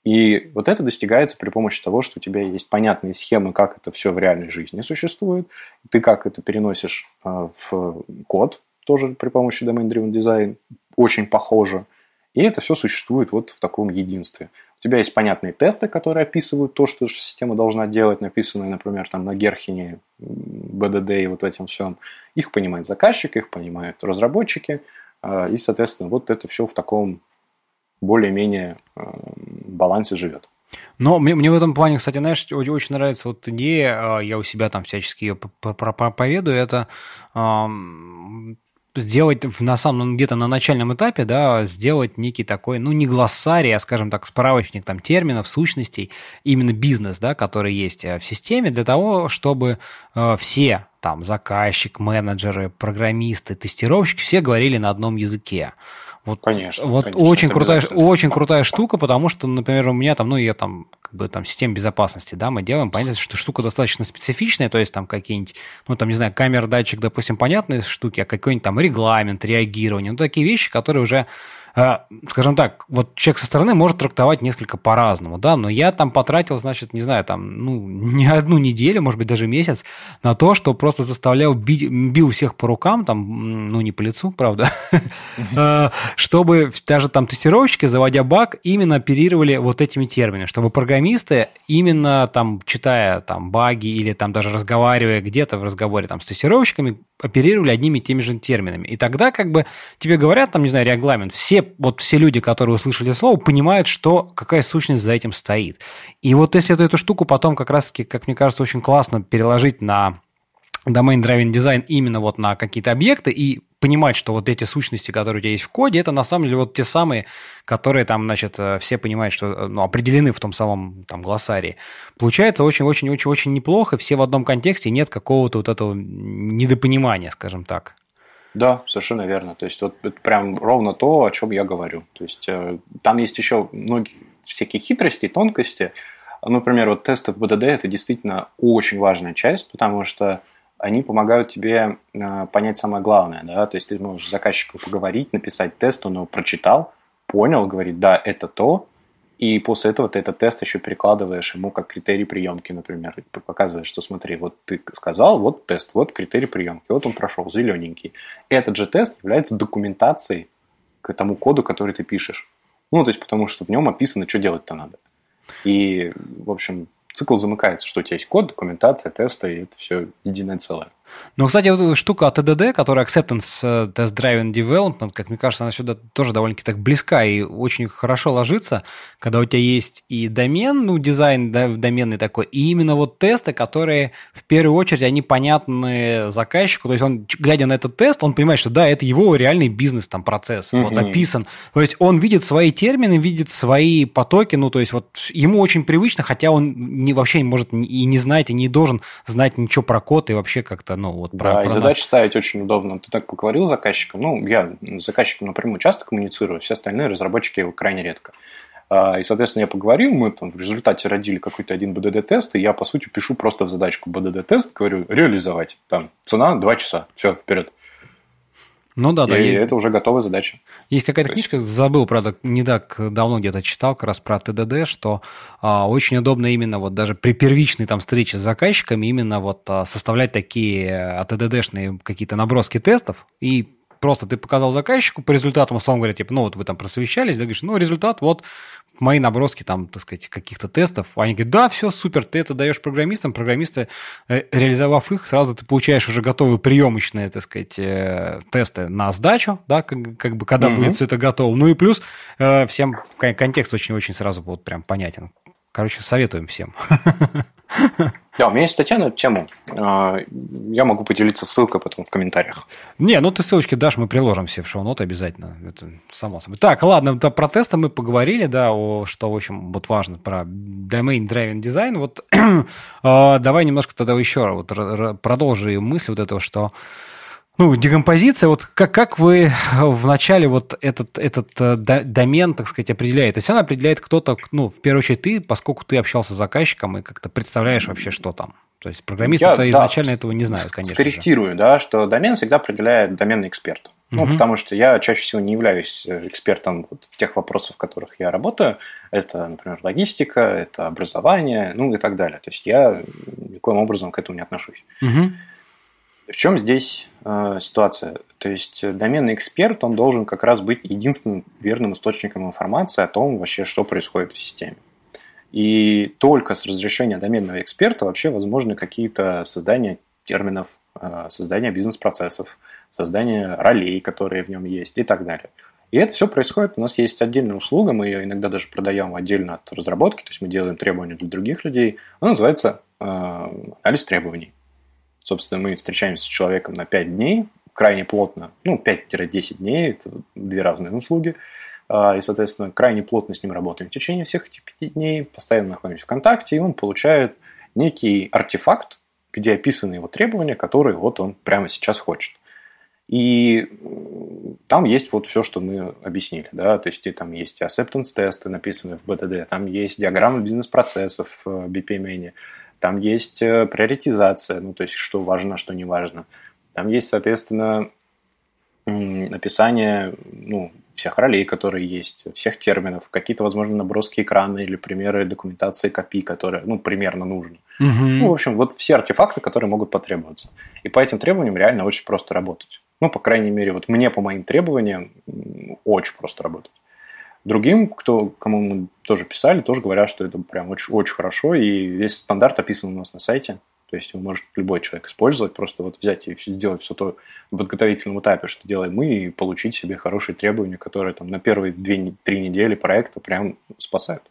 И вот это достигается при помощи того, что у тебя есть понятные схемы, как это все в реальной жизни существует, ты как это переносишь в код, тоже при помощи domain-driven design, очень похоже, и это все существует вот в таком единстве. У тебя есть понятные тесты, которые описывают то, что система должна делать, написанные, например, там на Герхене, бэ дэ дэ и вот в этом всем. Их понимает заказчик, их понимают разработчики, и, соответственно, вот это все в таком более-менее балансе живет. Но мне, мне в этом плане, кстати, знаешь, очень нравится вот идея, я у себя там всячески ее проповедую, это э, сделать на самом, где-то на начальном этапе, да, сделать некий такой, ну, не глоссарий, а, скажем так, справочник там терминов, сущностей, именно бизнес, да, который есть в системе, для того, чтобы э, все там заказчик, менеджеры, программисты, тестировщики все говорили на одном языке. Вот, конечно, вот конечно, очень, крутая, очень крутая штука, потому что, например, у меня там, ну, я там, как бы там система безопасности, да, мы делаем, понятно, что штука достаточно специфичная, то есть там какие-нибудь, ну, там, не знаю, камера, датчик, допустим, понятные штуки, а какой-нибудь там регламент, реагирование, ну, такие вещи, которые уже, скажем так, вот человек со стороны может трактовать несколько по-разному, да, но я там потратил, значит, не знаю, там, ну, не одну неделю, может быть, даже месяц на то, что просто заставлял, бить, бил всех по рукам, там, ну, не по лицу, правда, чтобы даже там тестировщики, заводя баг, именно оперировали вот этими терминами, чтобы программисты, именно там, читая там баги или там даже разговаривая где-то в разговоре там с тестировщиками, оперировали одними и теми же терминами. И тогда как бы тебе говорят, там, не знаю, регламент, все вот все люди, которые услышали слово, понимают, что, какая сущность за этим стоит. И вот если эту, эту штуку потом как раз-таки, как мне кажется, очень классно переложить на domain-driven design именно вот на какие-то объекты и понимать, что вот эти сущности, которые у тебя есть в коде, это на самом деле вот те самые, которые там, значит, все понимают, что ну, определены в том самом там глоссарии. Получается очень-очень-очень-очень неплохо, все в одном контексте, нет какого-то вот этого недопонимания, скажем так. Да, совершенно верно. То есть, вот это прям ровно то, о чем я говорю. То есть, э, там есть еще многие всякие хитрости, тонкости. Например, вот тесты в бэ дэ дэ – это действительно очень важная часть, потому что они помогают тебе э, понять самое главное. Да? То есть, ты можешь с заказчиком поговорить, написать тест, он его прочитал, понял, говорит, да, это то, и после этого ты этот тест еще перекладываешь ему как критерий приемки, например. Показываешь, что смотри, вот ты сказал, вот тест, вот критерий приемки. Вот он прошел, зелененький. Этот же тест является документацией к тому коду, который ты пишешь. Ну, то есть, потому что в нем описано, что делать-то надо. И, в общем, цикл замыкается, что у тебя есть код, документация, тесты, и это все единое целое. Ну, кстати, вот эта штука от эй ди ди, которая Acceptance Test-Driven Development, как мне кажется, она сюда тоже довольно-таки так близка и очень хорошо ложится, когда у тебя есть и домен, ну, дизайн да, доменный такой, и именно вот тесты, которые в первую очередь, они понятны заказчику, то есть он, глядя на этот тест, он понимает, что да, это его реальный бизнес, там, процесс, mm-hmm. вот, описан, то есть он видит свои термины, видит свои потоки, ну, то есть вот ему очень привычно, хотя он не, вообще может и не знать, и не должен знать ничего про код и вообще как-то, ну, вот про, да, про и задачи нас. Ставить очень удобно. Ты так поговорил с заказчиком. Ну, я с заказчиком напрямую часто коммуницирую, все остальные разработчики его крайне редко. И, соответственно, я поговорил, мы там в результате родили какой-то один бэ дэ дэ-тест, и я, по сути, пишу просто в задачку бэ дэ дэ-тест, говорю, реализовать. Там цена два часа, все, вперед. Ну да, и да. И это уже готовая задача. Есть какая-то есть... книжка, забыл, правда, не так давно где-то читал, как раз про ТДД, что а, очень удобно именно вот даже при первичной там встрече с заказчиками именно вот а, составлять такие ТДДшные какие-то наброски тестов, и просто ты показал заказчику по результатам, условно говоря, типа, ну вот вы там просовещались, да, говоришь, ну результат вот мои наброски там, так сказать, каких-то тестов, они говорят, да, все, супер, ты это даешь программистам, программисты, реализовав их, сразу ты получаешь уже готовые приемочные, так сказать, тесты на сдачу, да, как, как бы, когда mm-hmm. будет все это готово, ну и плюс всем контекст очень-очень сразу будет прям понятен. Короче, советуем всем. Да, у меня есть статья на эту тему. Я могу поделиться ссылкой потом в комментариях. Не, ну ты ссылочки дашь, мы приложим все в шоу-ноты обязательно. Это само собой. Так, ладно, про тесты мы поговорили, да, о, что, в общем, вот важно, про domain-driven design. Вот давай немножко тогда еще вот продолжи мысль вот этого, что ну, декомпозиция, вот как, как вы вначале вот этот, этот домен, так сказать, определяет? То есть она определяет кто-то, ну, в первую очередь ты, поскольку ты общался с заказчиком и как-то представляешь вообще, что там. То есть программисты-то Я, изначально да, этого не знают, конечно. Скорректирую, же. Да, что домен всегда определяет доменный эксперт. Ну, угу. потому что я чаще всего не являюсь экспертом вот в тех вопросах, в которых я работаю. Это, например, логистика, это образование, ну и так далее. То есть я никоим образом к этому не отношусь. Угу. В чем здесь э, ситуация? То есть доменный эксперт, он должен как раз быть единственным верным источником информации о том вообще, что происходит в системе. И только с разрешения доменного эксперта вообще возможны какие-то создания терминов, э, создание бизнес-процессов, создание ролей, которые в нем есть и так далее. И это все происходит, у нас есть отдельная услуга, мы ее иногда даже продаем отдельно от разработки, то есть мы делаем требования для других людей, она называется э, анализ требований. Собственно, мы встречаемся с человеком на пять дней, крайне плотно, ну, пять-десять дней, это две разные услуги, и, соответственно, крайне плотно с ним работаем в течение всех этих пяти дней, постоянно находимся в контакте, и он получает некий артефакт, где описаны его требования, которые вот он прямо сейчас хочет. И там есть вот все, что мы объяснили, да, то есть там есть acceptance-тесты, написанные в бэ дэ дэ, там есть диаграммы бизнес-процессов в би пи эм эн, там есть приоритизация, ну, то есть, что важно, что не важно. Там есть, соответственно, описание ну, всех ролей, которые есть, всех терминов, какие-то, возможно, наброски экрана или примеры документации копий, которые, ну, примерно нужны. Угу. Ну, в общем, вот все артефакты, которые могут потребоваться. И по этим требованиям реально очень просто работать. Ну, по крайней мере, вот мне по моим требованиям очень просто работать. Другим, кто, кому мы тоже писали, тоже говорят, что это прям очень, очень хорошо, и весь стандарт описан у нас на сайте, то есть его может любой человек использовать, просто вот взять и сделать все то в подготовительном этапе, что делаем мы, и получить себе хорошие требования, которые там на первые две-три недели проекта прям спасают.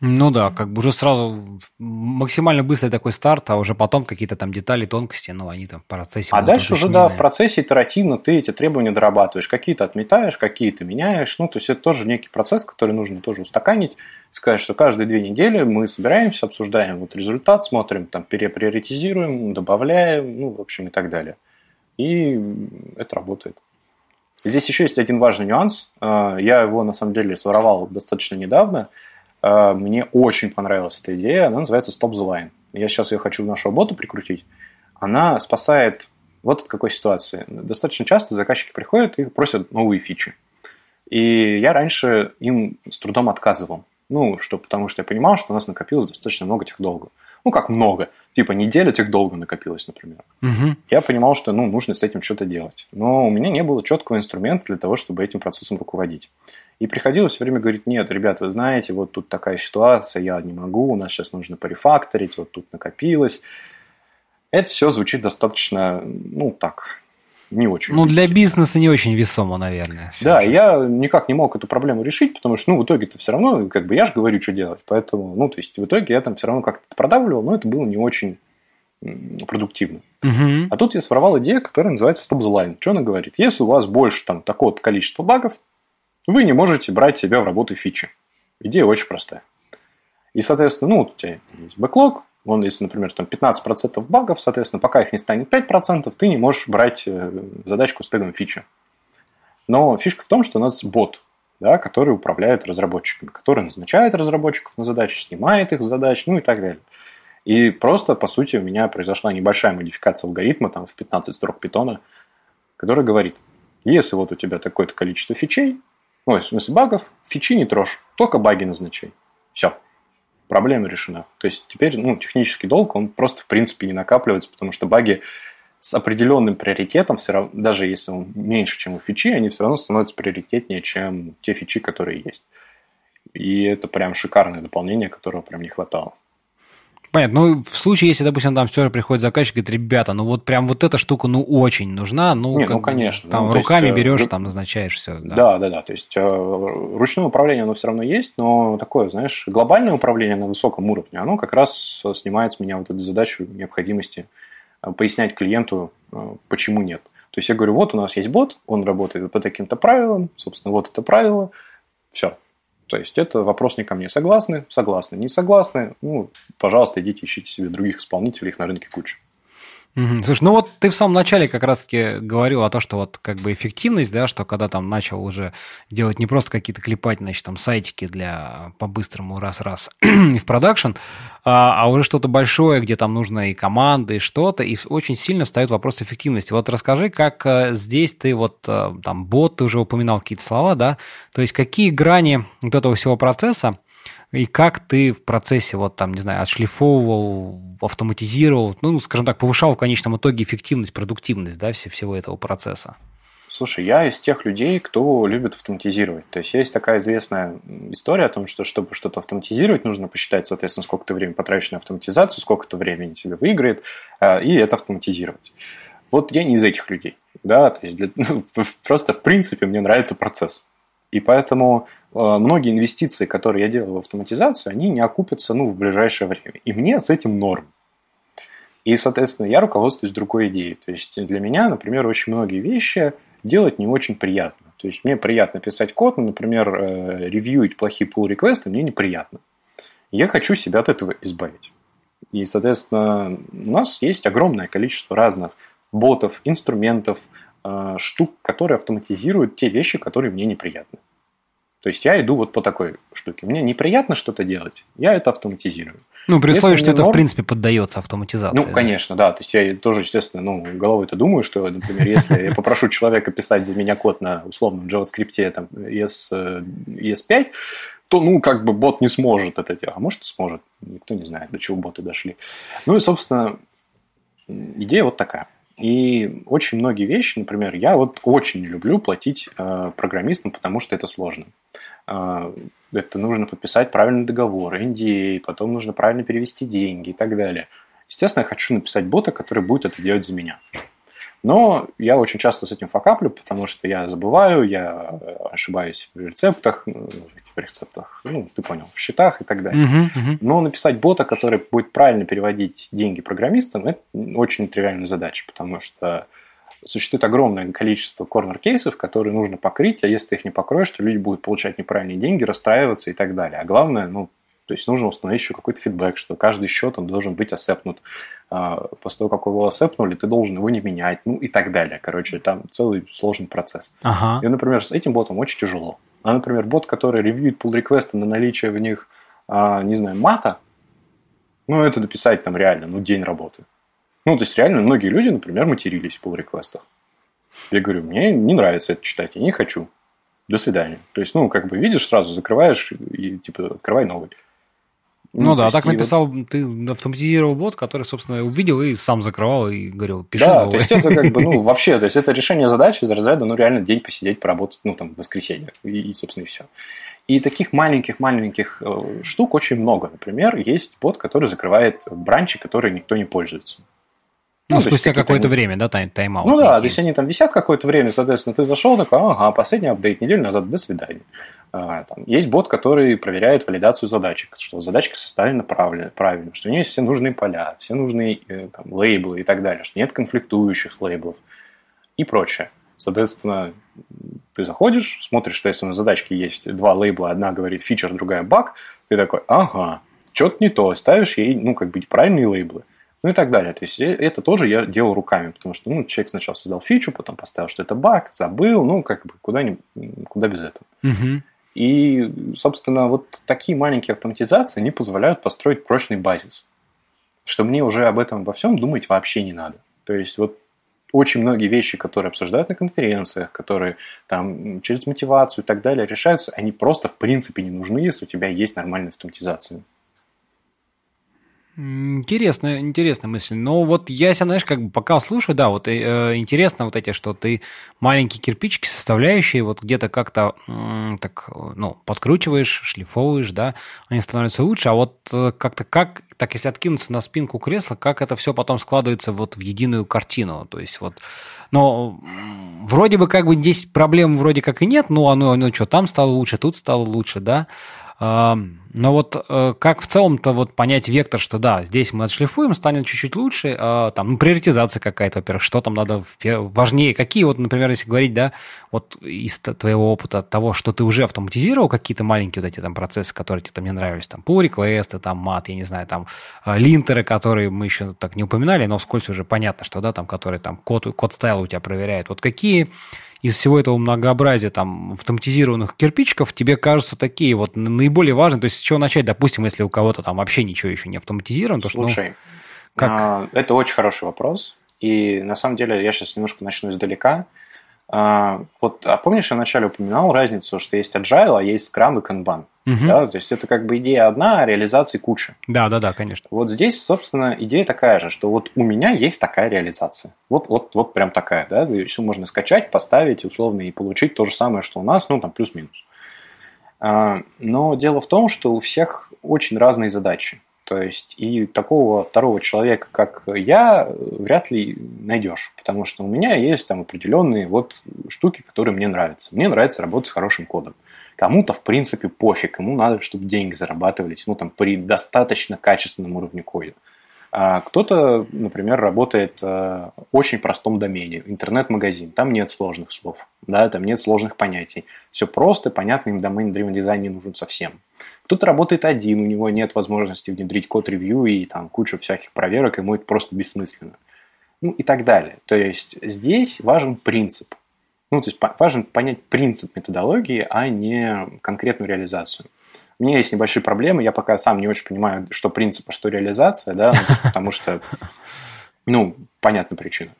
Ну да, как бы уже сразу максимально быстрый такой старт, а уже потом какие-то там детали, тонкости, ну они там в процессе... А дальше уже, да, в процессе итеративно ты эти требования дорабатываешь, какие-то отметаешь, какие-то меняешь, ну то есть это тоже некий процесс, который нужно тоже устаканить, сказать, что каждые две недели мы собираемся, обсуждаем вот результат, смотрим, там переприоритизируем, добавляем, ну в общем и так далее. И это работает. Здесь еще есть один важный нюанс, я его на самом деле своровал достаточно недавно. Мне очень понравилась эта идея, она называется Stop the Line. Я сейчас ее хочу в нашу работу прикрутить. Она спасает вот от какой ситуации. Достаточно часто заказчики приходят и просят новые фичи. И я раньше им с трудом отказывал. Ну, что, потому что я понимал, что у нас накопилось достаточно много техдолга. Ну, как много. Типа неделя техдолга накопилась, например. Угу. Я понимал, что ну, нужно с этим что-то делать. Но у меня не было четкого инструмента для того, чтобы этим процессом руководить. И приходилось все время говорить, нет, ребята, вы знаете, вот тут такая ситуация, я не могу, у нас сейчас нужно порефакторить, вот тут накопилось. Это все звучит достаточно, ну, так, не очень. Ну, для бизнеса не очень весомо, наверное. Да, же. Я никак не мог эту проблему решить, потому что, ну, в итоге-то все равно, как бы, я же говорю, что делать. Поэтому, ну, то есть, в итоге я там все равно как-то продавливал, но это было не очень продуктивно. Uh-huh. А тут я своровал идею, которая называется Stop the Line. Что она говорит? Если у вас больше там такого-то количества багов, вы не можете брать себя в работу фичи. Идея очень простая. И, соответственно, ну, вот у тебя есть бэклог, вон, если, например, там пятнадцать процентов багов, соответственно, пока их не станет пять процентов, ты не можешь брать задачку с тегом фичи. Но фишка в том, что у нас бот, да, который управляет разработчиками, который назначает разработчиков на задачи, снимает их с задач, ну и так далее. И просто, по сути, у меня произошла небольшая модификация алгоритма там, в пятнадцать строк питона, который говорит, если вот у тебя такое-то количество фичей, ну, в смысле багов, фичи не трожь, только баги назначай. Все. Проблема решена. То есть теперь, ну, технический долг, он просто, в принципе, не накапливается, потому что баги с определенным приоритетом, все равно, даже если он меньше, чем у фичи, они все равно становятся приоритетнее, чем те фичи, которые есть. И это прям шикарное дополнение, которого прям не хватало. Понятно. Ну, в случае, если, допустим, там все же приходит заказчик и говорит, ребята, ну, вот прям вот эта штука, ну, очень нужна. Ну, не, как, ну конечно. Там ну, руками есть, берешь, э... там назначаешь все. Да. да, да, да. То есть, э, ручное управление, оно все равно есть, но такое, знаешь, глобальное управление на высоком уровне, оно как раз снимает с меня вот эту задачу необходимости пояснять клиенту, почему нет. То есть, я говорю, вот у нас есть бот, он работает по таким-то правилам, собственно, вот это правило, все. То есть, это вопрос не ко мне. Согласны? Согласны. Не согласны? Ну, пожалуйста, идите, ищите себе других исполнителей, их на рынке куча. Угу. Слушай, ну вот ты в самом начале как раз-таки говорил о том, что вот как бы эффективность, да, что когда там начал уже делать не просто какие-то клепать, значит, там сайтики для по-быстрому раз-раз и в продакшн, а, а уже что-то большое, где там нужно и команды, и что-то, и очень сильно встает вопрос эффективности. Вот расскажи, как здесь ты вот там бот, ты уже упоминал какие-то слова, да, то есть какие грани вот этого всего процесса, и как ты в процессе, вот там, не знаю, отшлифовывал, автоматизировал, ну, скажем так, повышал в конечном итоге эффективность, продуктивность, да, всего этого процесса? Слушай, я из тех людей, кто любит автоматизировать. То есть, есть такая известная история о том, что, чтобы что-то автоматизировать, нужно посчитать, соответственно, сколько ты времени потратишь на автоматизацию, сколько ты времени тебе выиграет, и это автоматизировать. Вот я не из этих людей, да, то есть, для... просто, в принципе, мне нравится процесс. И поэтому э, многие инвестиции, которые я делал в автоматизацию, они не окупятся, ну, в ближайшее время. И мне с этим норм. И, соответственно, я руководствуюсь другой идеей. То есть для меня, например, очень многие вещи делать не очень приятно. То есть мне приятно писать код, но, например, э, ревьюить плохие pull-реквесты мне неприятно. Я хочу себя от этого избавить. И, соответственно, у нас есть огромное количество разных ботов, инструментов, штук, которые автоматизируют те вещи, которые мне неприятны. То есть я иду вот по такой штуке. Мне неприятно что-то делать, я это автоматизирую. Ну, при условии, что это, норм... в принципе, поддается автоматизации. Ну, да? Конечно, да. То есть я тоже, естественно, ну, головой-то думаю, что, например, если я попрошу человека писать за меня код на условном JavaScript там, и эс пять, то, ну, как бы бот не сможет это делать. А может, сможет. Никто не знает, до чего боты дошли. Ну, и, собственно, идея вот такая. И очень многие вещи, например, я вот очень не люблю платить э, программистам, потому что это сложно. Э, это нужно подписать правильный договор, эн ди эй, потом нужно правильно перевести деньги и так далее. Естественно, я хочу написать бота, который будет это делать за меня. Но я очень часто с этим факаплю, потому что я забываю, я ошибаюсь в рецептах, в рецептах, ну, ты понял, в счетах и так далее. Uh-huh, uh-huh. Но написать бота, который будет правильно переводить деньги программистам, это очень нетривиальная задача, потому что существует огромное количество корнер-кейсов, которые нужно покрыть, а если ты их не покроешь, то люди будут получать неправильные деньги, расстраиваться и так далее. А главное, ну, то есть нужно установить еще какой-то фидбэк, что каждый счет он должен быть ассептнут. После того, как его ассептнули, ты должен его не менять, ну и так далее. Короче, там целый сложный процесс. Ага. И, например, с этим ботом очень тяжело. А, например, бот, который ревьюет pull-реквесты на наличие в них, не знаю, мата, ну это дописать там реально, ну день работы. Ну то есть реально многие люди, например, матерились в pull-реквестах. Я говорю, мне не нравится это читать, я не хочу. До свидания. То есть, ну как бы видишь сразу, закрываешь и типа открывай новый. Ну, ну да, а так написал, вот... ты автоматизировал бот, который, собственно, увидел и сам закрывал и говорил, пиши да, новый. То есть это как бы, ну, вообще, то есть это решение задачи из разряда, ну, реально день посидеть, поработать, ну, там, в воскресенье, и, и собственно, и все. И таких маленьких-маленьких штук очень много. Например, есть бот, который закрывает бранчи, которые никто не пользуется. Ну, ну спустя какое-то они... время, да, тай- тайм-аут? Ну да, то есть они там висят какое-то время, соответственно, ты зашел, такой, ага, последний апдейт неделю назад, до свидания. А, там, есть бот, который проверяет валидацию задачек, что задачки составлены правильно, что у нее есть все нужные поля, все нужные э, там, лейблы и так далее, что нет конфликтующих лейблов и прочее. Соответственно, ты заходишь, смотришь, что если на задачке есть два лейбла, одна говорит фичер, другая баг, ты такой, ага, что-то не то, ставишь ей, ну, как бы, правильные лейблы, ну и так далее. То есть это тоже я делал руками, потому что, ну, человек сначала создал фичу, потом поставил, что это баг, забыл, ну, как бы, куда, не, куда без этого. Угу. И, собственно, вот такие маленькие автоматизации, они позволяют построить прочный базис, что мне уже об этом обо всем думать вообще не надо. То есть вот очень многие вещи, которые обсуждают на конференциях, которые там через мотивацию и так далее решаются, они просто в принципе не нужны, если у тебя есть нормальная автоматизация. Интересная, интересная мысль. Но вот я себя, знаешь, как бы пока слушаю, да, вот э, интересно вот эти, что ты маленькие кирпичики, составляющие, вот где-то как-то э, так, ну, подкручиваешь, шлифовываешь, да, они становятся лучше, а вот э, как-то как, так если откинуться на спинку кресла, как это все потом складывается вот в единую картину, то есть вот, ну, вроде бы как бы здесь проблем вроде как и нет, ну, оно, оно что, там стало лучше, тут стало лучше, да. Но вот как в целом-то вот понять вектор, что да, здесь мы отшлифуем, станет чуть-чуть лучше, а там, ну, приоритизация какая-то, во-первых, что там надо важнее, какие вот, например, если говорить, да, вот из твоего опыта того, что ты уже автоматизировал какие-то маленькие вот эти там процессы, которые тебе там не нравились, там pull-реквесты, там мат, я не знаю, там линтеры, которые мы еще так не упоминали, но вскользь уже понятно, что да, там, которые там код, код-стайл у тебя проверяет, вот какие... Из всего этого многообразия там автоматизированных кирпичиков тебе кажутся такие вот наиболее важные? То есть с чего начать, допустим, если у кого-то там вообще ничего еще не автоматизировано? То, слушай, что, ну, как... это очень хороший вопрос. И на самом деле я сейчас немножко начну издалека. Вот, а помнишь, я вначале упоминал разницу, что есть Agile, а есть Scrum и Kanban? Угу. Да? То есть это как бы идея одна, а реализации куча. Да, да, да, конечно. Вот здесь, собственно, идея такая же, что вот у меня есть такая реализация. Вот, вот, вот прям такая, да. Все можно скачать, поставить, условно, и получить то же самое, что у нас, ну, там, плюс-минус. Но дело в том, что у всех очень разные задачи. То есть и такого второго человека, как я, вряд ли найдешь, потому что у меня есть там определенные вот штуки, которые мне нравятся. Мне нравится работать с хорошим кодом. Кому-то, в принципе, пофиг, ему надо, чтобы деньги зарабатывались, ну, там, при достаточно качественном уровне кода. А кто-то, например, работает в очень простом домене, интернет-магазин, там нет сложных слов, да, там нет сложных понятий. Все просто, понятно, им domain-driven design не нужен совсем. Кто-то работает один, у него нет возможности внедрить код-ревью и там кучу всяких проверок, ему это просто бессмысленно. Ну, и так далее. То есть здесь важен принцип. Ну, то есть важно понять принцип методологии, а не конкретную реализацию. У меня есть небольшие проблемы, я пока сам не очень понимаю, что принцип, а что реализация, да, потому что, ну, понятна причина.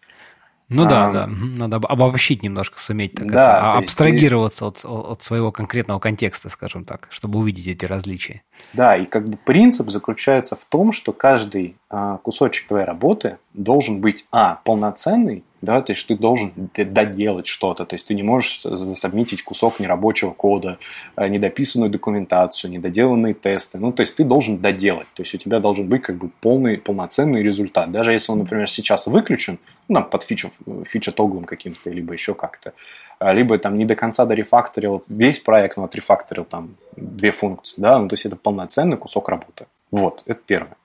Ну а, да, да, надо обобщить немножко, суметь так да, это, абстрагироваться есть... от, от своего конкретного контекста, скажем так, чтобы увидеть эти различия. Да, и как бы принцип заключается в том, что каждый а, кусочек твоей работы должен быть, а, полноценный, да, то есть ты должен доделать что-то, то есть ты не можешь засабмитить кусок нерабочего кода, недописанную документацию, недоделанные тесты, ну, то есть ты должен доделать, то есть у тебя должен быть как бы полный, полноценный результат, даже если он, например, сейчас выключен, ну, там, под фичу, фича-тоглом каким-то, либо еще как-то, либо там не до конца дорефакторил весь проект, но отрефакторил там две функции, да, ну, то есть это полноценный кусок работы, вот, это первое.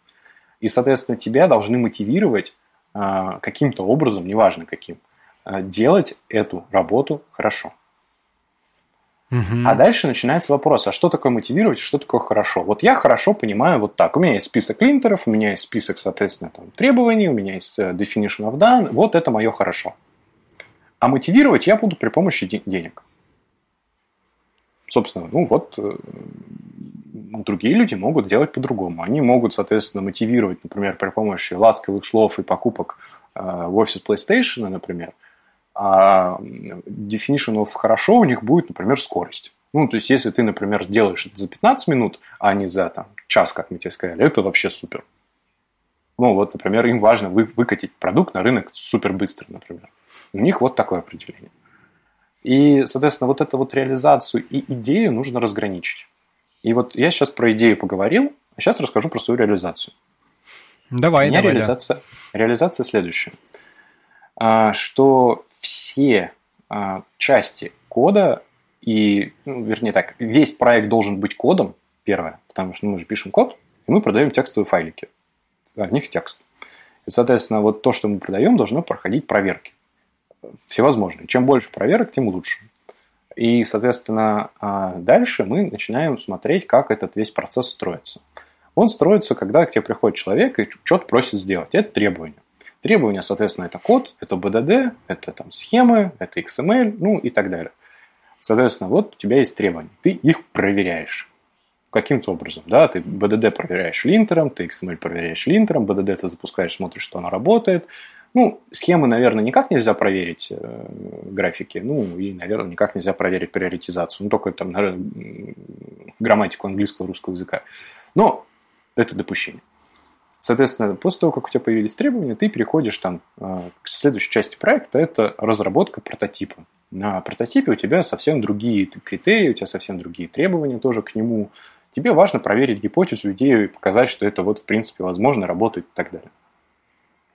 И, соответственно, тебя должны мотивировать каким-то образом, неважно каким, делать эту работу хорошо. Угу. А дальше начинается вопрос, а что такое мотивировать, что такое хорошо? Вот я хорошо понимаю вот так. У меня есть список линтеров, у меня есть список, соответственно, там, требований, у меня есть definition of done, вот это мое хорошо. А мотивировать я буду при помощи де- денег. Собственно, ну вот... Другие люди могут делать по-другому. Они могут, соответственно, мотивировать, например, при помощи ласковых слов и покупок э, в офис PlayStation, например. А definition of хорошо у них будет, например, скорость. Ну, то есть, если ты, например, делаешь это за пятнадцать минут, а не за там, час, как мы тебе сказали, это вообще супер. Ну, вот, например, им важно вы- выкатить продукт на рынок супер быстро, например. У них вот такое определение. И, соответственно, вот эту вот реализацию и идею нужно разграничить. И вот я сейчас про идею поговорил, а сейчас расскажу про свою реализацию. Давай, У меня давай, реализация, да. реализация следующая, что все части кода, и, ну, вернее так, весь проект должен быть кодом, первое, потому что мы же пишем код, и мы продаем текстовые файлики, в них текст. И, соответственно, вот то, что мы продаем, должно проходить проверки всевозможные. Чем больше проверок, тем лучше. И, соответственно, дальше мы начинаем смотреть, как этот весь процесс строится. Он строится, когда к тебе приходит человек и что-то просит сделать. Это требования. Требования, соответственно, это код, это бэ дэ дэ, это там схемы, это икс эм эль, ну и так далее. Соответственно, вот у тебя есть требования. Ты их проверяешь каким-то образом. Да? Ты бэ дэ дэ проверяешь линтером, ты икс эм эль проверяешь линтером, бэ дэ дэ ты запускаешь, смотришь, что оно работает. Ну, схемы, наверное, никак нельзя проверить, э, графики, ну, и, наверное, никак нельзя проверить приоритизацию, ну, только, там, наверное, грамматику английского и русского языка. Но это допущение. Соответственно, после того, как у тебя появились требования, ты переходишь там, э, к следующей части проекта, это разработка прототипа. На прототипе у тебя совсем другие критерии, у тебя совсем другие требования тоже к нему. Тебе важно проверить гипотезу, идею и показать, что это вот, в принципе, возможно, работает и так далее.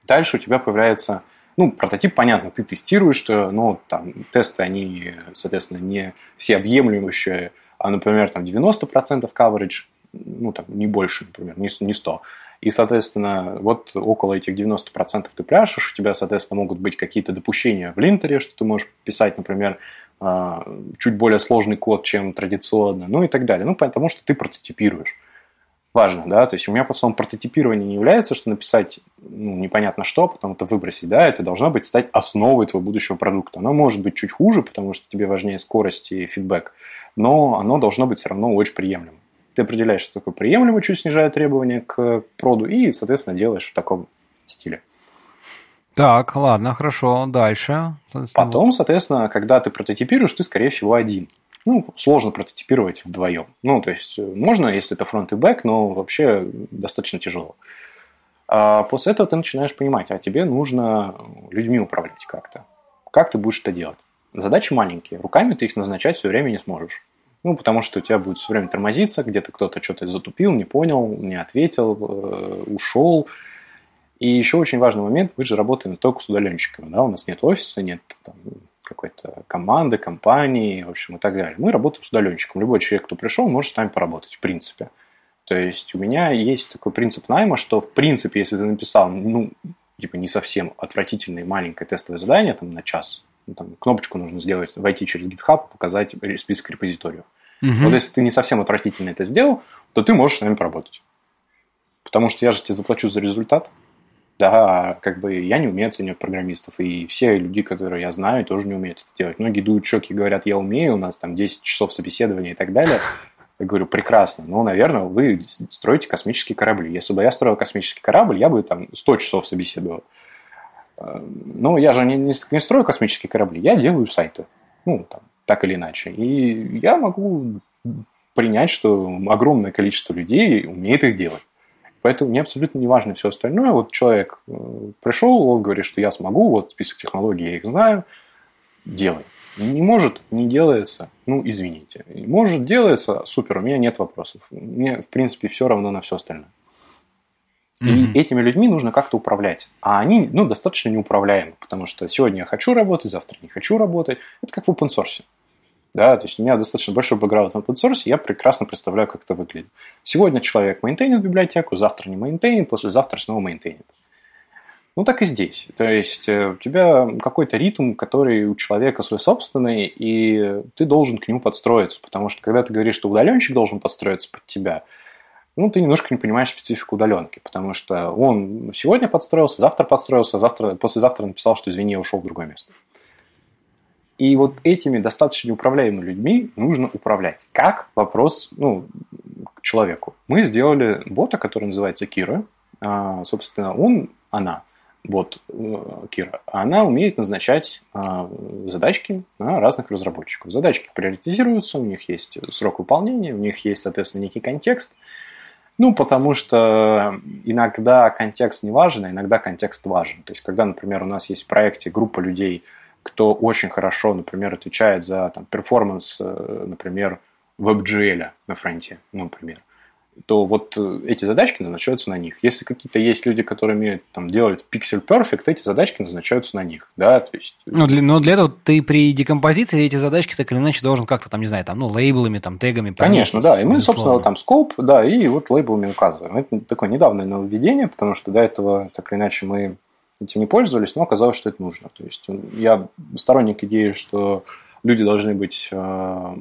Дальше у тебя появляется, ну, прототип, понятно, ты тестируешь, но там тесты, они, соответственно, не всеобъемлющие, а, например, там девяносто процентов coverage, ну, там, не больше, например, не сто. И, соответственно, вот около этих девяноста процентов ты пляшешь, у тебя, соответственно, могут быть какие-то допущения в линтере, что ты можешь писать, например, чуть более сложный код, чем традиционно, ну, и так далее. Ну, потому что ты прототипируешь. Важно, да, то есть у меня по словам прототипирование не является, что написать, ну, непонятно что, а потом это выбросить, да, это должна быть стать основой твоего будущего продукта. Оно может быть чуть хуже, потому что тебе важнее скорость и фидбэк, но оно должно быть все равно очень приемлемым. Ты определяешь, что такое приемлемо, чуть снижая требования к проду, и, соответственно, делаешь в таком стиле. Так, ладно, хорошо, дальше. Потом, соответственно, когда ты прототипируешь, ты, скорее всего, один. Ну, сложно прототипировать вдвоем. Ну, то есть, можно, если это фронт и бэк, но вообще достаточно тяжело. А после этого ты начинаешь понимать, а тебе нужно людьми управлять как-то. Как ты будешь это делать? Задачи маленькие. Руками ты их назначать все время не сможешь. Ну, потому что у тебя будет все время тормозиться, где-то кто-то что-то затупил, не понял, не ответил, ушел. И еще очень важный момент, мы же работаем только с удаленщиками. Да? У нас нет офиса, нет... Там, какой-то команды, компании, в общем, и так далее. Мы работаем с удаленщиком. Любой человек, кто пришел, может с нами поработать, в принципе. То есть у меня есть такой принцип найма, что, в принципе, если ты написал, ну, типа, не совсем отвратительное маленькое тестовое задание, там, на час, ну, там, кнопочку нужно сделать, войти через GitHub, показать список репозиториев. Mm-hmm. Вот если ты не совсем отвратительно это сделал, то ты можешь с нами поработать. Потому что я же тебе заплачу за результат. Да, как бы я не умею оценивать программистов, и все люди, которые я знаю, тоже не умеют это делать. Многие дуют щеки и говорят, я умею, у нас там десять часов собеседования и так далее. Я говорю, прекрасно, но, наверное, вы строите космические корабли. Если бы я строил космический корабль, я бы там сто часов собеседовал. Но я же не, не, не строю космические корабли, я делаю сайты, ну, там, так или иначе. И я могу принять, что огромное количество людей умеет их делать. Поэтому мне абсолютно не важно все остальное. Вот человек пришел, он говорит, что я смогу, вот список технологий, я их знаю, делай. Не может, не делается, ну, извините. Может, делается, супер, у меня нет вопросов. Мне, в принципе, все равно на все остальное. Mm-hmm. И этими людьми нужно как-то управлять. А они, ну, достаточно неуправляемы, потому что сегодня я хочу работать, завтра не хочу работать. Это как в open source. Да, то есть у меня достаточно большой бэкграунд на open-source, я прекрасно представляю, как это выглядит. Сегодня человек мейнтейнит библиотеку, завтра не мейнтейнит, послезавтра снова мейнтейнит. Ну, так и здесь. То есть у тебя какой-то ритм, который у человека свой собственный, и ты должен к нему подстроиться. Потому что когда ты говоришь, что удаленщик должен подстроиться под тебя, ну, ты немножко не понимаешь специфику удаленки. Потому что он сегодня подстроился, завтра подстроился, завтра, послезавтра написал, что извини, я ушел в другое место. И вот этими достаточно неуправляемыми людьми нужно управлять. Как? Вопрос, ну, к человеку. Мы сделали бота, который называется Кира. А, собственно, он, она, бот Кира, она умеет назначать а, задачки на разных разработчиков. Задачки приоритизируются, у них есть срок выполнения, у них есть, соответственно, некий контекст. Ну, потому что иногда контекст не важен, а иногда контекст важен. То есть, когда, например, у нас есть в проекте группа людей, кто очень хорошо, например, отвечает за перформанс, например, WebGL на фронте, например. то вот эти задачки назначаются на них. Если какие-то есть люди, которые умеют там, делать Pixel Perfect, эти задачки назначаются на них. Да? То есть... ну, для, но для этого ты при декомпозиции эти задачки так или иначе должен как-то, там, не знаю, там, ну, лейблами, там, тегами... Конечно, да. И мы, собственно, там, скоп, да, и вот лейблами указываем. Это такое недавнее нововведение, потому что до этого, так или иначе, мы этим не пользовались, но оказалось, что это нужно. То есть я сторонник идеи, что... люди должны быть э,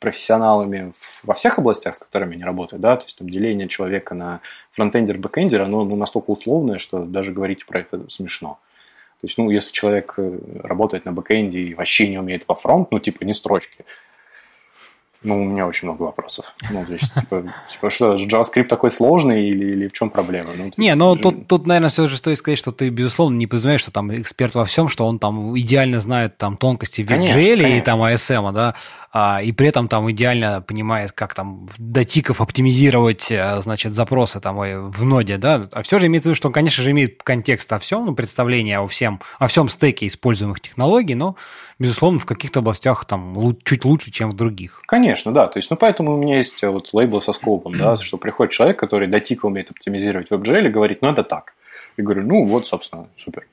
профессионалами во всех областях, с которыми они работают, да, то есть там деление человека на фронтендер, бэкендер, оно ну, настолько условное, что даже говорить про это смешно. То есть, ну, если человек работает на бэкенде и вообще не умеет во фронт, ну, типа, ни строчки, ну, у меня очень много вопросов. Ну, то есть, типа, типа, что, JavaScript такой сложный или, или в чем проблема? Ну, не, ну, же... тут, тут, наверное, все же стоит сказать, что ты, безусловно, не подразумеваешь, что там эксперт во всем, что он там идеально знает там тонкости WebGL и там эй эс эм, да, а, и при этом там идеально понимает, как там до тиков оптимизировать, значит, запросы там в ноде, да, а все же имеется в виду, что он, конечно же, имеет контекст о всем, ну, представление о всем, о всем стеке используемых технологий, но, безусловно, в каких-то областях там чуть лучше, чем в других. Конечно. Конечно, да. То есть, ну, поэтому у меня есть вот лейбл со скопом, да, что приходит человек, который до тика умеет оптимизировать WebGL и говорит, ну, это так. Я говорю, ну, вот, собственно, супер.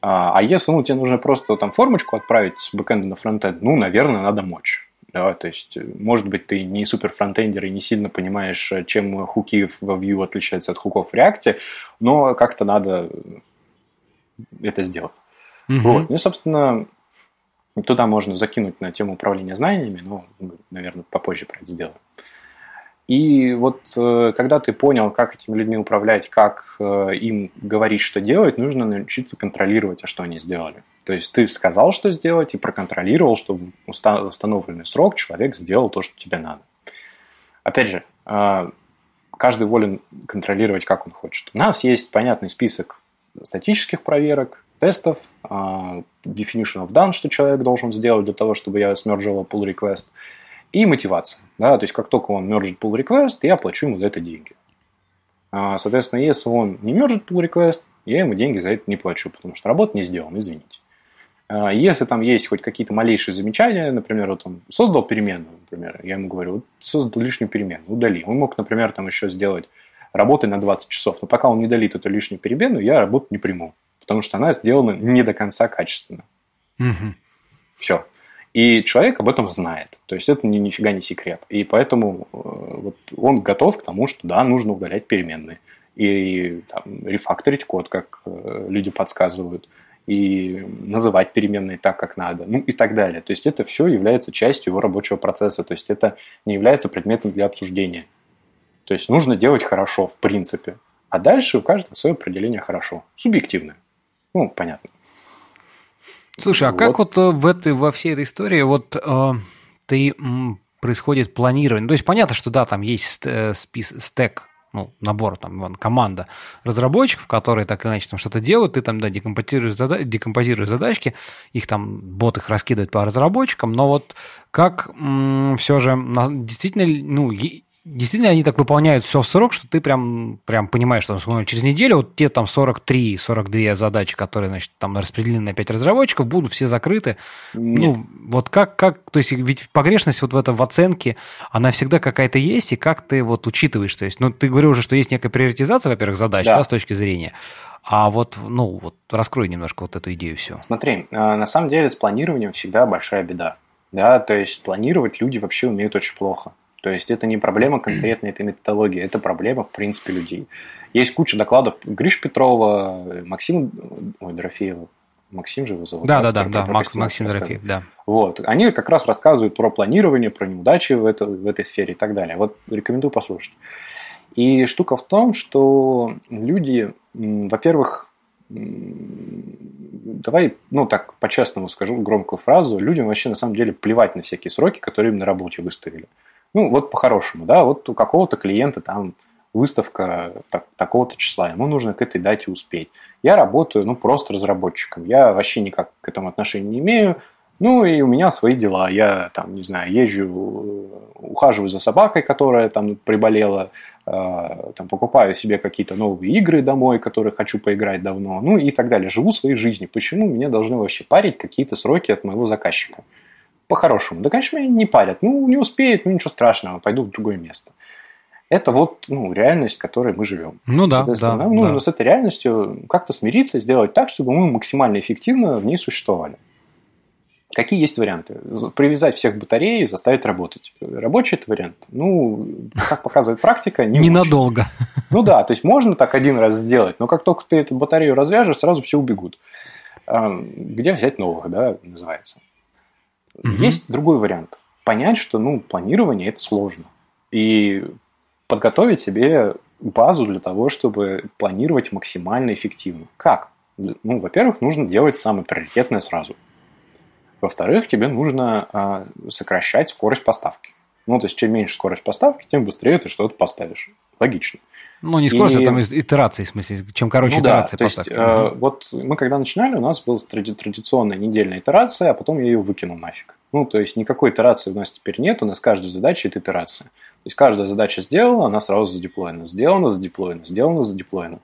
А, а если, ну, тебе нужно просто там формочку отправить с бэкэнда на фронтенд, ну, наверное, надо мочь. Да, то есть, может быть, ты не супер фронтендер и не сильно понимаешь, чем хуки во Vue отличаются от хуков в React, но как-то надо это сделать. Mm-hmm. Вот. Ну, собственно... Туда можно закинуть на тему управления знаниями, но, наверное, попозже про это сделаем. И вот когда ты понял, как этими людьми управлять, как им говорить, что делать, нужно научиться контролировать, а что они сделали. То есть ты сказал, что сделать, и проконтролировал, что в установленный срок человек сделал то, что тебе надо. Опять же, каждый волен контролировать, как он хочет. У нас есть понятный список статических проверок, тестов, uh, definition of done, что человек должен сделать для того, чтобы я смержил pull request, и мотивация. Да? То есть, как только он мержит pull request, я плачу ему за это деньги. Uh, соответственно, если он не мержит pull request, я ему деньги за это не плачу, потому что работа не сделана, извините. Uh, если там есть хоть какие-то малейшие замечания, например, вот он создал переменную, например, я ему говорю, вот создал лишнюю переменную, удали. Он мог, например, там еще сделать работы на двадцать часов, но пока он не удалит эту лишнюю переменную, я работу не приму. Потому что она сделана не до конца качественно. Mm-hmm. Все. И человек об этом знает. То есть это ни, нифига не секрет. И поэтому э, вот он готов к тому, что да, нужно удалять переменные. И там, рефакторить код, как э, люди подсказывают. И называть переменные так, как надо. Ну и так далее. То есть это все является частью его рабочего процесса. То есть это не является предметом для обсуждения. То есть нужно делать хорошо, в принципе. А дальше у каждого свое определение хорошо. Субъективное. Ну, понятно. Слушай, а вот. Как вот в этой, во всей этой истории вот э, ты м, происходит планирование? То есть понятно, что да, там есть э, спис, стэк, ну, набор, там, вон, команда разработчиков, которые так или иначе там что-то делают, ты там, да, декомпозируешь, зада- декомпозируешь задачки, их там, бот их раскидывает по разработчикам, но вот как м, все же действительно, ну, е- Действительно, они так выполняют все в срок, что ты прям, прям понимаешь, что через неделю вот те там сорок три сорок две задачи, которые, значит, там распределены на пять разработчиков, будут все закрыты. Нет. Ну, вот как, как, то есть, ведь погрешность вот в этом в оценке, она всегда какая-то есть, и как ты вот учитываешь, то есть, ну, ты говорил уже, что есть некая приоритизация, во-первых, задач, да, да с точки зрения, а вот, ну, вот раскрой немножко вот эту идею всю. Смотри, на самом деле с планированием всегда большая беда, да, то есть, планировать люди вообще умеют очень плохо. То есть это не проблема конкретной этой методологии, это проблема, в принципе, людей. Есть куча докладов Гриши Петрова, Максима ой, Дорофеева. Максим же его зовут? Да, да, да, да, да. Макс, Максим Дорофеев, да. Вот. Они как раз рассказывают про планирование, про неудачи в, это, в этой сфере и так далее. Вот рекомендую послушать. И штука в том, что люди, во-первых, давай, ну так, по-честному скажу громкую фразу, людям вообще на самом деле плевать на всякие сроки, которые им на работе выставили. Ну, вот по-хорошему, да, вот у какого-то клиента там выставка так, такого-то числа, ему нужно к этой дате успеть. Я работаю, ну, просто разработчиком, я вообще никак к этому отношения не имею, ну, и у меня свои дела, я там, не знаю, езжу, ухаживаю за собакой, которая там приболела, э, там, покупаю себе какие-то новые игры домой, которые хочу поиграть давно, ну, и так далее, живу своей жизнью. Почему меня должны вообще парить какие-то сроки от моего заказчика? По-хорошему. Да, конечно, меня не парят. Ну, не успеют, ну, ничего страшного, пойду в другое место. Это вот, ну, реальность, в которой мы живем. Ну да, да. Нам нужно да. с этой реальностью как-то смириться, сделать так, чтобы мы максимально эффективно в ней существовали. Какие есть варианты? Привязать всех к батарее и заставить работать. Рабочий это вариант? Ну, как показывает практика, не ненадолго. Ну да, то есть можно так один раз сделать, но как только ты эту батарею развяжешь, сразу все убегут. Где взять новых, да, называется. Угу. Есть другой вариант. Понять, что, ну, планирование – это сложно. И подготовить себе базу для того, чтобы планировать максимально эффективно. Как? Ну, во-первых, нужно делать самое приоритетное сразу. Во-вторых, тебе нужно а, сокращать скорость поставки. Ну, то есть, чем меньше скорость поставки, тем быстрее ты что-то поставишь. Логично. Ну, не скорость, и... а там итерации, в смысле. Чем короче ну, итерация да, поставки. То есть, угу. э, вот мы когда начинали, у нас была тради- традиционная недельная итерация, а потом я ее выкинул нафиг. Ну, то есть, никакой итерации у нас теперь нет, у нас каждая задача – это итерация. То есть, каждая задача сделана, она сразу задеплоена. Сделана, задеплоена, сделана, задеплоена.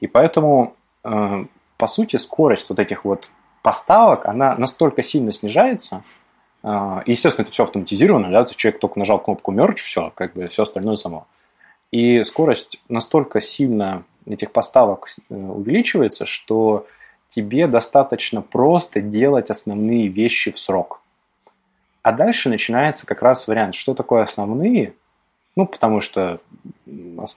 И поэтому, э, по сути, скорость вот этих вот поставок, она настолько сильно снижается, э, естественно, это все автоматизировано, да, то есть человек только нажал кнопку мерч, все, как бы все остальное само. И скорость настолько сильно этих поставок увеличивается, что тебе достаточно просто делать основные вещи в срок. А дальше начинается как раз вариант, что такое основные, ну, потому что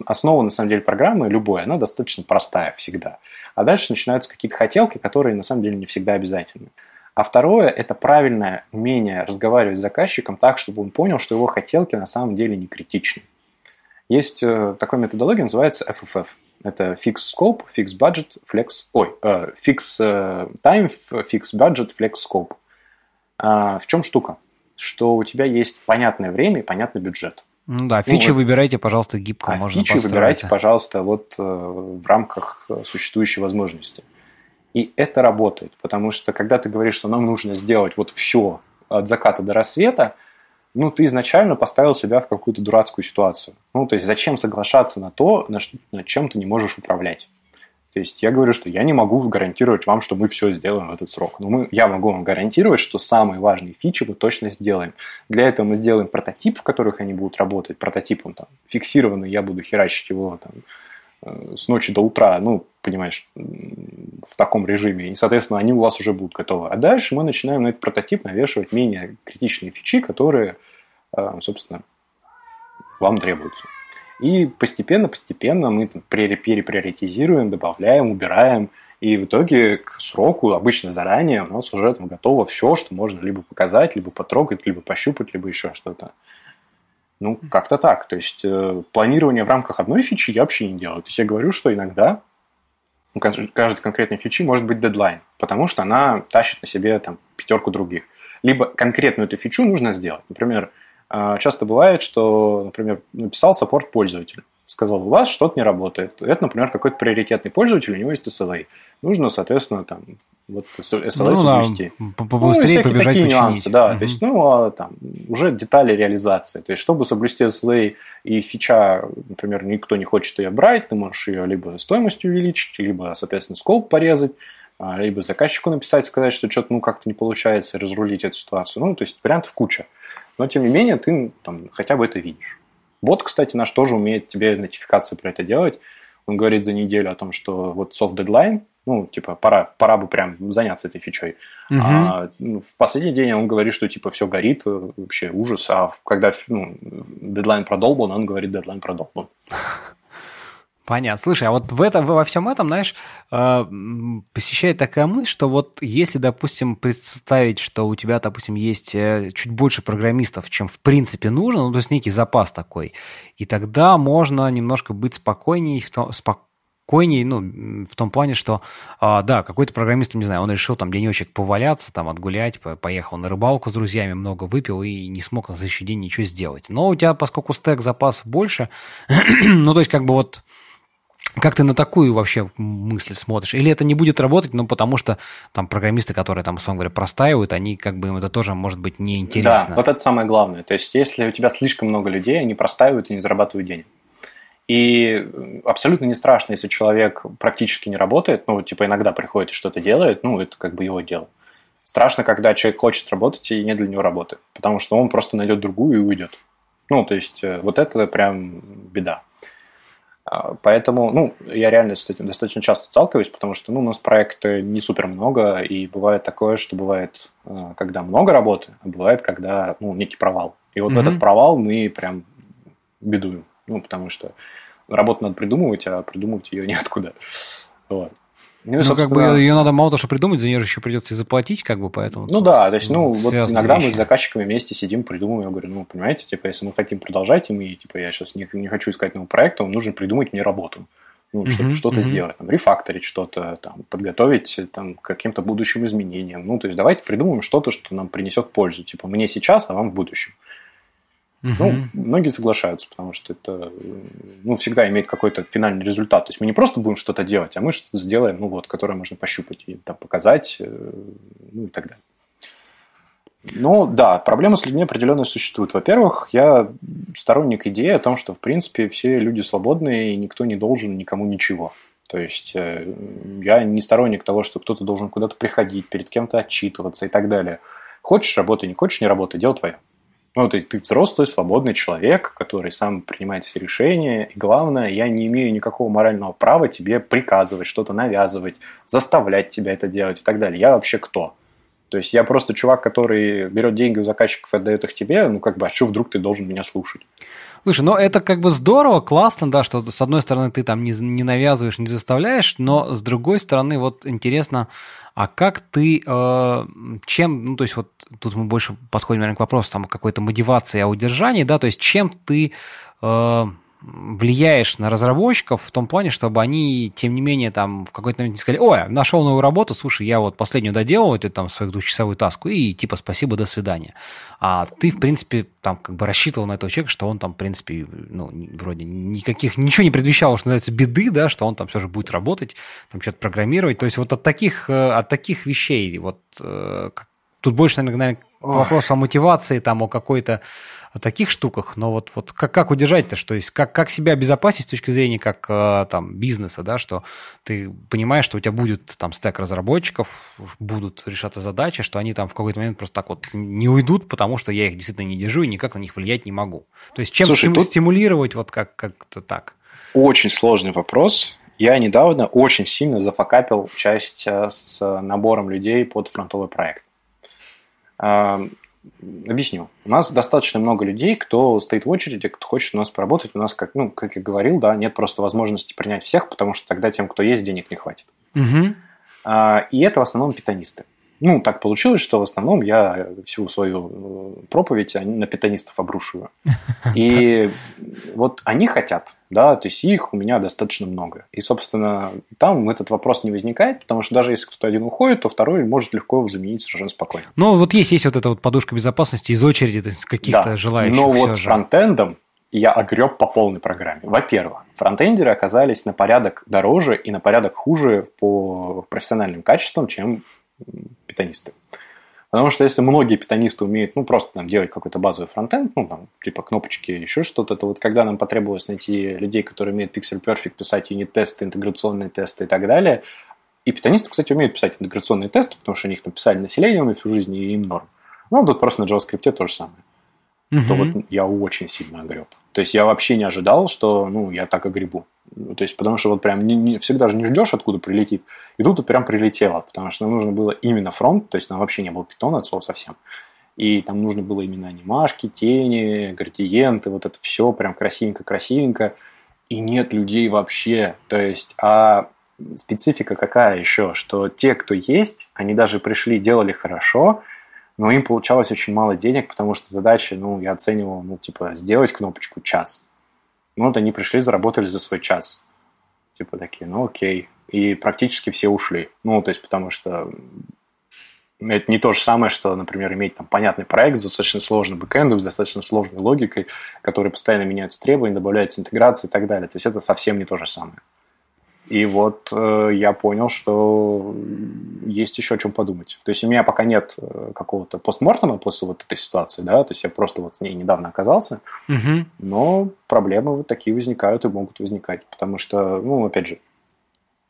основа, на самом деле, программы любой, она достаточно простая всегда. А дальше начинаются какие-то хотелки, которые, на самом деле, не всегда обязательны. А второе – это правильное умение разговаривать с заказчиком так, чтобы он понял, что его хотелки на самом деле не критичны. Есть такая методология, называется эф эф эф. Это Fix Scope, Fix Budget, Flex... Ой, э, Fix Time, Fix Budget, Flex Scope. А в чем штука? Что у тебя есть понятное время и понятный бюджет. Ну да, фичи ну, вот. выбирайте, пожалуйста, гибко. А можно фичи построить. Выбирайте, пожалуйста, вот э, в рамках существующей возможности. И это работает, потому что когда ты говоришь, что нам нужно сделать вот все от заката до рассвета, ну, ты изначально поставил себя в какую-то дурацкую ситуацию. Ну, то есть, зачем соглашаться на то, на что, над чем ты не можешь управлять? То есть, я говорю, что я не могу гарантировать вам, что мы все сделаем в этот срок. Но мы, я могу вам гарантировать, что самые важные фичи мы точно сделаем. Для этого мы сделаем прототип, в которых они будут работать. Прототип, он там фиксированный, я буду херачить его там, с ночи до утра, ну, понимаешь, в таком режиме. И, соответственно, они у вас уже будут готовы. А дальше мы начинаем на этот прототип навешивать менее критичные фичи, которые, собственно, вам требуются. И постепенно-постепенно мы там переприоритизируем, добавляем, убираем. И в итоге к сроку, обычно заранее, у нас уже там готово все, что можно либо показать, либо потрогать, либо пощупать, либо еще что-то. Ну, как-то так. То есть, э, планирование в рамках одной фичи я вообще не делаю. То есть, я говорю, что иногда у каждой конкретной фичи может быть дедлайн, потому что она тащит на себе там пятерку других. Либо конкретную эту фичу нужно сделать. Например, часто бывает, что, например, написал саппорт пользователя, сказал, у вас что-то не работает. Это, например, какой-то приоритетный пользователь, у него есть эс эл эй. Нужно, соответственно, там, вот эс эл эй соблюсти. Ну, да, побыстрее ну, побежать такие починить. Нюансы, да, mm-hmm. то есть, ну, а, там, уже детали реализации. То есть, чтобы соблюсти эс эл эй и фича, например, никто не хочет ее брать, ты можешь ее либо стоимостью увеличить, либо, соответственно, скоп порезать, либо заказчику написать, сказать, что что-то, ну, как-то не получается, разрулить эту ситуацию. Ну, то есть, вариантов куча. Но, тем не менее, ты там, хотя бы это видишь. Бот, кстати, наш тоже умеет тебе нотификации про это делать. Он говорит за неделю о том, что вот soft deadline, ну, типа, пора, пора бы прям заняться этой фичой. Угу. А, ну, в последний день он говорит, что, типа, все горит, вообще ужас. А когда ну, дедлайн продолбан, он говорит, дедлайн продолбан. Понятно. Слушай, а вот в этом, во всем этом, знаешь, посещает такая мысль, что вот если, допустим, представить, что у тебя, допустим, есть чуть больше программистов, чем в принципе нужно, ну, то есть некий запас такой, и тогда можно немножко быть спокойней, спокойней, ну, в том плане, что, да, какой-то программист, не знаю, он решил там денечек поваляться, там, отгулять, поехал на рыбалку с друзьями, много выпил и не смог на следующий день ничего сделать. Но у тебя, поскольку стэк запасов больше, ну, то есть как бы вот... Как ты на такую вообще мысль смотришь? Или это не будет работать, ну, потому что там программисты, которые там, условно говоря, простаивают, они как бы им это тоже может быть неинтересно. Да, вот это самое главное. То есть, если у тебя слишком много людей, они простаивают и не зарабатывают денег. И абсолютно не страшно, если человек практически не работает, ну, типа иногда приходит и что-то делает, ну, это как бы его дело. Страшно, когда человек хочет работать и не для него работы, потому что он просто найдет другую и уйдет. Ну, то есть вот это прям беда. Поэтому, ну, я реально с этим достаточно часто сталкиваюсь, потому что, ну, у нас проекта не супер много, и бывает такое, что бывает, когда много работы, а бывает, когда, ну, некий провал. И вот mm-hmm. в этот провал мы прям бедуем, ну, потому что работу надо придумывать, а придумывать ее неоткуда. Вот. Ну, ну как бы ее надо мало того, что придумать, за нее же еще придется и заплатить, как бы, поэтому... Ну да, то есть, ну, вот иногда вещи. Мы с заказчиками вместе сидим, придумываем, я говорю, ну, понимаете, типа, если мы хотим продолжать, и мы, типа, я сейчас не, не хочу искать нового проекта, вам нужно придумать мне работу, ну, uh-huh, что-то uh-huh. сделать, там, рефакторить что-то, там, подготовить, там, к каким-то будущим изменениям, ну, то есть, давайте придумаем что-то, что нам принесет пользу, типа, мне сейчас, а вам в будущем. Uh-huh. Ну, многие соглашаются, потому что это, ну, всегда имеет какой-то финальный результат. То есть мы не просто будем что-то делать, а мы что-то сделаем, ну, вот, которое можно пощупать и там показать, ну, и так далее. Ну, да, проблемы с людьми определенно существуют. Во-первых, я сторонник идеи о том, что, в принципе, все люди свободные, и никто не должен никому ничего. То есть я не сторонник того, что кто-то должен куда-то приходить, перед кем-то отчитываться и так далее. Хочешь – работай, не хочешь – не работай, дело твое. Ну, ты, ты взрослый, свободный человек, который сам принимает все решения. И главное, я не имею никакого морального права тебе приказывать, что-то навязывать, заставлять тебя это делать и так далее. Я вообще кто? То есть я просто чувак, который берет деньги у заказчиков и отдает их тебе. Ну, как бы, а что вдруг ты должен меня слушать? Слушай, ну это как бы здорово, классно, да, что с одной стороны ты там не, не навязываешь, не заставляешь, но с другой стороны вот интересно, а как ты, э, чем, ну то есть вот тут мы больше подходим, наверное, к вопросу там какой-то мотивации о удержании, да, то есть чем ты э, влияешь на разработчиков в том плане, чтобы они, тем не менее, там в какой-то момент не сказали, ой, нашел новую работу, слушай, я вот последнюю доделал, это там свою двухчасовую таску, и типа спасибо, до свидания. А ты, в принципе, там как бы рассчитывал на этого человека, что он там, в принципе, ну, вроде никаких, ничего не предвещало, что называется, беды, да, что он там все же будет работать, там что-то программировать. То есть вот от таких, от таких вещей, вот тут больше, наверное, вопрос о мотивации, там, о какой-то, о таких штуках, но вот, вот как, как удержать-то, что есть, как, как себя обезопасить с точки зрения как там, бизнеса, да, что ты понимаешь, что у тебя будет там стек разработчиков, будут решаться задачи, что они там в какой-то момент просто так вот не уйдут, потому что я их действительно не держу и никак на них влиять не могу. То есть чем Слушай, тут... стимулировать вот как, как-то так? Очень сложный вопрос. Я недавно очень сильно зафакапил часть с набором людей под фронтовый проект. Объясню. У нас достаточно много людей, кто стоит в очереди, кто хочет у нас поработать. У нас, как, ну, как я говорил, да, нет просто возможности принять всех, потому что тогда тем, кто есть, денег не хватит. Угу. А, и это в основном питонисты. Ну, так получилось, что в основном я всю свою проповедь на питонистов обрушиваю. И вот они хотят, да, то есть их у меня достаточно много. И, собственно, там этот вопрос не возникает, потому что даже если кто-то один уходит, то второй может легко его заменить совершенно спокойно. Ну, вот есть, есть вот эта вот подушка безопасности из очереди, то есть каких-то да, желающих. Но вот же. С фронтендом я огреб по полной программе. Во-первых, фронтендеры оказались на порядок дороже и на порядок хуже по профессиональным качествам, чем... питонисты. Потому что если многие питонисты умеют, ну, просто там делать какой-то базовый фронтенд, ну, там, типа кнопочки, еще что-то, то вот когда нам потребовалось найти людей, которые умеют Pixel Perfect писать юнит-тесты, интеграционные тесты и так далее, и питонисты, кстати, умеют писать интеграционные тесты, потому что у них написали на Selenium всю жизнь, и им норм. Ну, тут просто на JavaScript то же самое. Uh-huh. То вот я очень сильно огреб. То есть я вообще не ожидал, что, ну, я так огребу. То есть, потому что вот прям не, не, всегда же не ждешь, откуда прилетит. И тут прям прилетело, потому что нам нужно было именно фронт, то есть нам вообще не было питона от слова совсем. И там нужно было именно анимашки, тени, градиенты, вот это все прям красивенько-красивенько. И нет людей вообще. То есть, а специфика какая еще? Что те, кто есть, они даже пришли, делали хорошо, но им получалось очень мало денег, потому что задача, ну, я оценивал, ну, типа, сделать кнопочку час. Ну, вот они пришли, заработали за свой час. Типа такие, ну окей. И практически все ушли. Ну, то есть, потому что это не то же самое, что, например, иметь там понятный проект с достаточно сложным бэкэндом, с достаточно сложной логикой, который постоянно меняется требования, добавляется интеграция и так далее. То есть это совсем не то же самое. И вот э, я понял, что есть еще о чем подумать. То есть у меня пока нет какого-то постмортема после вот этой ситуации, да, то есть я просто вот в ней недавно оказался, угу. но проблемы вот такие возникают и могут возникать, потому что, ну, опять же,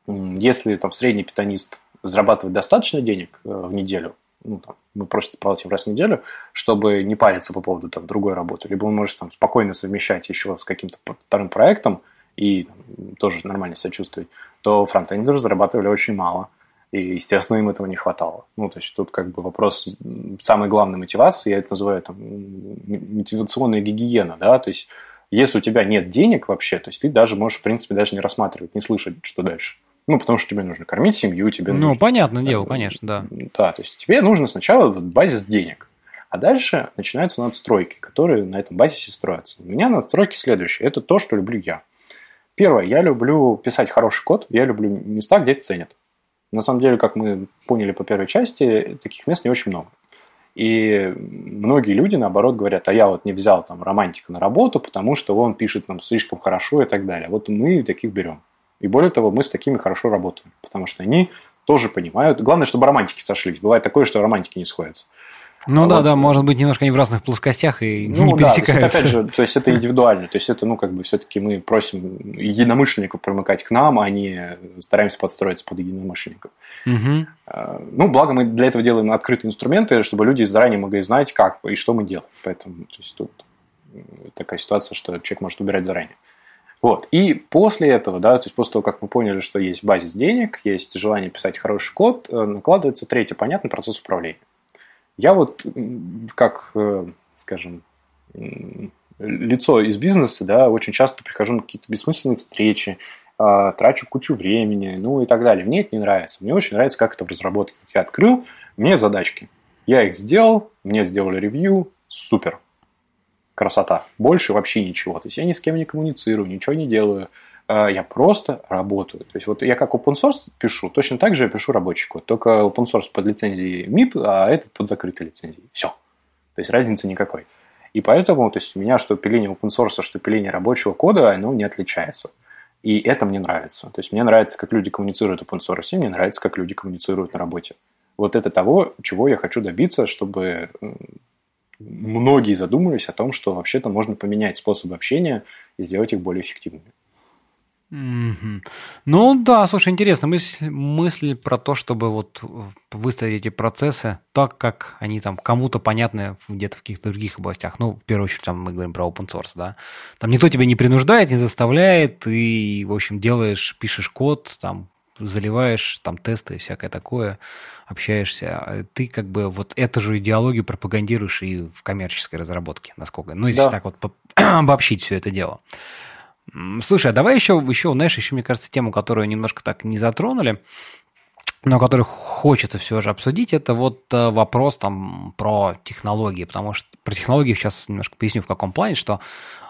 если там средний питонист зарабатывает достаточно денег в неделю, ну, там, мы просим платить раз в неделю, чтобы не париться по поводу там, другой работы. Либо вы можете там, спокойно совмещать еще с каким-то вторым проектом и там, тоже нормально себя чувствовать, то фронтендеры зарабатывали очень мало. И, естественно, им этого не хватало. Ну, то есть тут как бы вопрос самой главной мотивации, я это называю там мотивационная гигиена, да, то есть если у тебя нет денег вообще, то есть ты даже можешь, в принципе, даже не рассматривать, не слышать, что дальше. Ну, потому что тебе нужно кормить семью, тебе нужно... Ну, понятное дело, конечно, да. Да, то есть тебе нужно сначала базис денег, а дальше начинаются надстройки, которые на этом базисе строятся. У меня надстройки следующие. Это то, что люблю я. Первое, я люблю писать хороший код, я люблю места, где это ценят. На самом деле, как мы поняли по первой части, таких мест не очень много. И многие люди, наоборот, говорят, а я вот не взял там романтика на работу, потому что он пишет нам слишком хорошо и так далее. Вот мы таких берем. И более того, мы с такими хорошо работаем, потому что они тоже понимают. Главное, чтобы романтики сошлись. Бывает такое, что романтики не сходятся. Ну а да, вот, да, может быть, немножко они в разных плоскостях и ну, не да, пересекаются. То есть, опять же, то есть это индивидуально. То есть это, ну, как бы все-таки мы просим единомышленников примыкать к нам, а не стараемся подстроиться под единомышленников. Угу. Ну, благо мы для этого делаем открытые инструменты, чтобы люди заранее могли знать, как и что мы делаем. Поэтому то есть, тут такая ситуация, что человек может убирать заранее. Вот. И после этого, да, то есть после того, как мы поняли, что есть базис денег, есть желание писать хороший код, накладывается третий, понятный процесс управления. Я вот как, скажем, лицо из бизнеса, да, очень часто прихожу на какие-то бессмысленные встречи, трачу кучу времени, ну и так далее. Мне это не нравится. Мне очень нравится, как это в разработке. Я открыл, мне задачки. Я их сделал, мне сделали ревью, супер. Красота. Больше вообще ничего. То есть я ни с кем не коммуницирую, ничего не делаю. Я просто работаю. То есть вот я как open source пишу, точно так же я пишу рабочий код. Только open source под лицензией эм ай ти, а этот под закрытой лицензией. Все. То есть разницы никакой. И поэтому то есть у меня что пиление open source, что пиление рабочего кода, оно не отличается. И это мне нравится. То есть мне нравится, как люди коммуницируют в open source, и мне нравится, как люди коммуницируют на работе. Вот это того, чего я хочу добиться, чтобы многие задумались о том, что вообще-то можно поменять способы общения и сделать их более эффективными. Mm-hmm. Ну да, слушай, интересно, мысль, мысль про то, чтобы вот выставить эти процессы так, как они там кому-то понятны где-то в каких-то других областях. Ну, в первую очередь, там мы говорим про open source, да. Там никто тебя не принуждает, не заставляет, и, в общем, делаешь, пишешь код, там, заливаешь там тесты и всякое такое, общаешься. Ты как бы вот эту же идеологию пропагандируешь и в коммерческой разработке, насколько. Ну, если да. так вот обобщить все это дело. Слушай, а давай еще, еще, знаешь, еще, мне кажется, тему, которую немножко так не затронули, но которую хочется все же обсудить, это вот вопрос там про технологии, потому что про технологии сейчас немножко поясню, в каком плане, что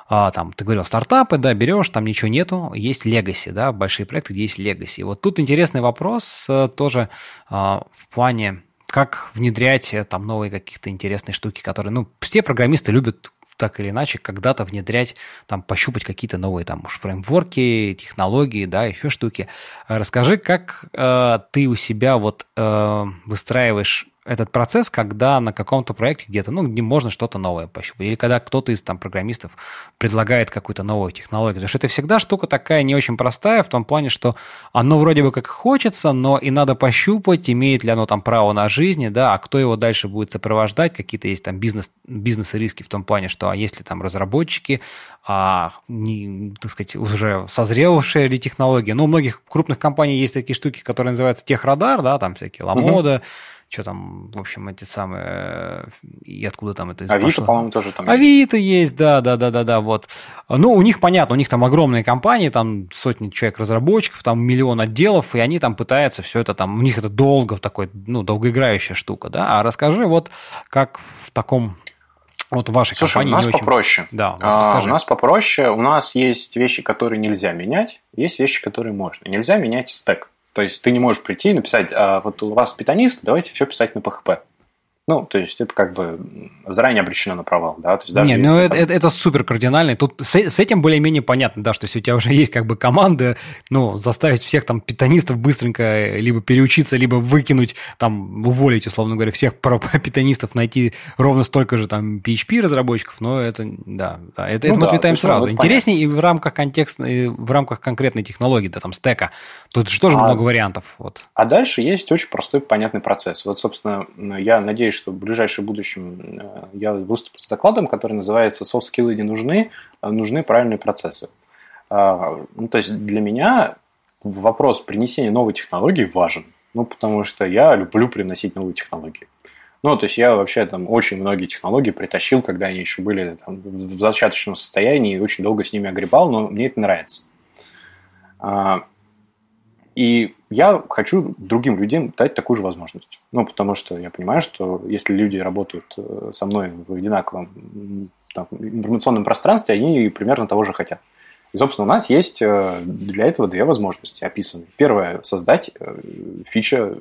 там, ты говорил, стартапы, да, берешь, там ничего нету, есть legacy, да, большие проекты, где есть legacy. Вот тут интересный вопрос тоже в плане, как внедрять там новые какие-то интересные штуки, которые, ну, все программисты любят так или иначе, когда-то внедрять, там, пощупать какие-то новые там уж фреймворки, технологии, да, еще штуки. Расскажи, как э, ты у себя вот э, выстраиваешь этот процесс, когда на каком-то проекте где-то, ну, где можно что-то новое пощупать, или когда кто-то из там программистов предлагает какую-то новую технологию. Потому что это всегда штука такая не очень простая в том плане, что оно вроде бы как хочется, но и надо пощупать, имеет ли оно там право на жизнь, да, а кто его дальше будет сопровождать, какие-то есть там бизнес, бизнес-риски в том плане, что а если там разработчики, а, не, так сказать, уже созревшие ли технологии. Ну, у многих крупных компаний есть такие штуки, которые называются техрадар, да, там всякие ламода, угу. Что там, в общем, эти самые... И откуда там это пошло? Авито, по-моему, тоже там Авито есть. Авито есть, да-да-да-да-да, вот. Ну, у них, понятно, у них там огромные компании, там сотни человек-разработчиков, там миллион отделов, и они там пытаются все это там... У них это долго, такой, ну, долгоиграющая штука, да? А расскажи, вот, как в таком... Вот в вашей Слушай, компании... Слушай, у нас очень... попроще. Да, вот а, у нас попроще. У нас есть вещи, которые нельзя менять, есть вещи, которые можно. Нельзя менять стэк. То есть ты не можешь прийти и написать, а вот у вас питонисты, давайте все писать на пэ хэ пэ. Ну, то есть это как бы заранее обречено на провал, да? То есть даже не, ну это, там... это, это супер кардинально. Тут с, с этим более-менее понятно, да, что если у тебя уже есть как бы команда, ну, заставить всех там питонистов быстренько либо переучиться, либо выкинуть, там, уволить, условно говоря, всех питонистов, найти ровно столько же там пи эйч пи-разработчиков, но это, да, да это, ну, это да, мы отметаем сразу. Интереснее и в рамках контекста, и в рамках конкретной технологии, да, там, стека. Тут же тоже а... много вариантов. Вот. А дальше есть очень простой, понятный процесс. Вот, собственно, я надеюсь, что в ближайшем будущем я выступлю с докладом, который называется «Софт-скиллы не нужны, нужны правильные процессы». Ну, то есть для меня вопрос принесения новой технологии важен, ну, потому что я люблю приносить новые технологии. Ну, то есть я вообще там очень многие технологии притащил, когда они еще были там, в зачаточном состоянии, и очень долго с ними огребал, но мне это нравится. И я хочу другим людям дать такую же возможность. Ну, потому что я понимаю, что если люди работают со мной в одинаковом там, информационном пространстве, они примерно того же хотят. И, собственно, у нас есть для этого две возможности описаны. Первое – создать фича,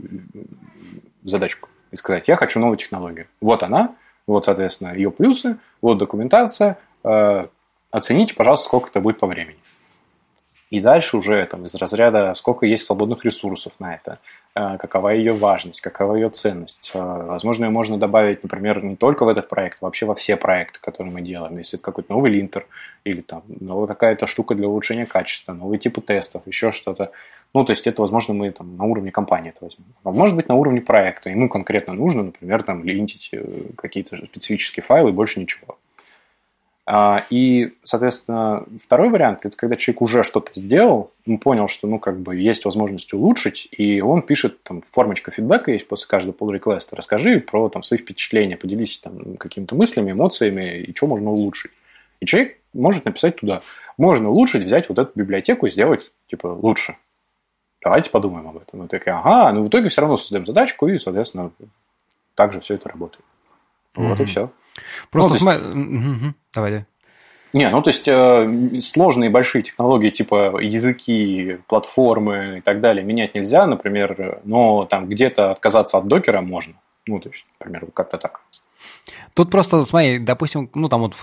задачку. И сказать, я хочу новую технологию. Вот она, вот, соответственно, ее плюсы, вот документация. Оцените, пожалуйста, сколько это будет по времени. И дальше уже там, из разряда, сколько есть свободных ресурсов на это, какова ее важность, какова ее ценность. Возможно, ее можно добавить, например, не только в этот проект, а вообще во все проекты, которые мы делаем. Если это какой-то новый линтер или там, новая какая-то штука для улучшения качества, новые типы тестов, еще что-то. Ну, то есть это, возможно, мы там, на уровне компании это возьмем. А может быть, на уровне проекта. Ему конкретно нужно, например, там, линтить какие-то специфические файлы и больше ничего. И, соответственно, второй вариант – это когда человек уже что-то сделал, он понял, что, ну, как бы, есть возможность улучшить, и он пишет, там, формочка фидбэка есть после каждого pull-реквеста, расскажи про, там, свои впечатления, поделись, там, какими-то мыслями, эмоциями, и что можно улучшить. И человек может написать туда, можно улучшить, взять вот эту библиотеку и сделать, типа, лучше. Давайте подумаем об этом. Мы такие, ага, ну, в итоге все равно создаем задачку, и, соответственно, так же все это работает. Mm-hmm. Вот и все. Просто ну, см... есть... угу. Давай, да. Не, ну то есть э, сложные большие технологии типа языки, платформы и так далее менять нельзя, например, но там где-то отказаться от докера можно. Ну, то есть, например, как-то так. Тут просто, смотри, допустим, ну там вот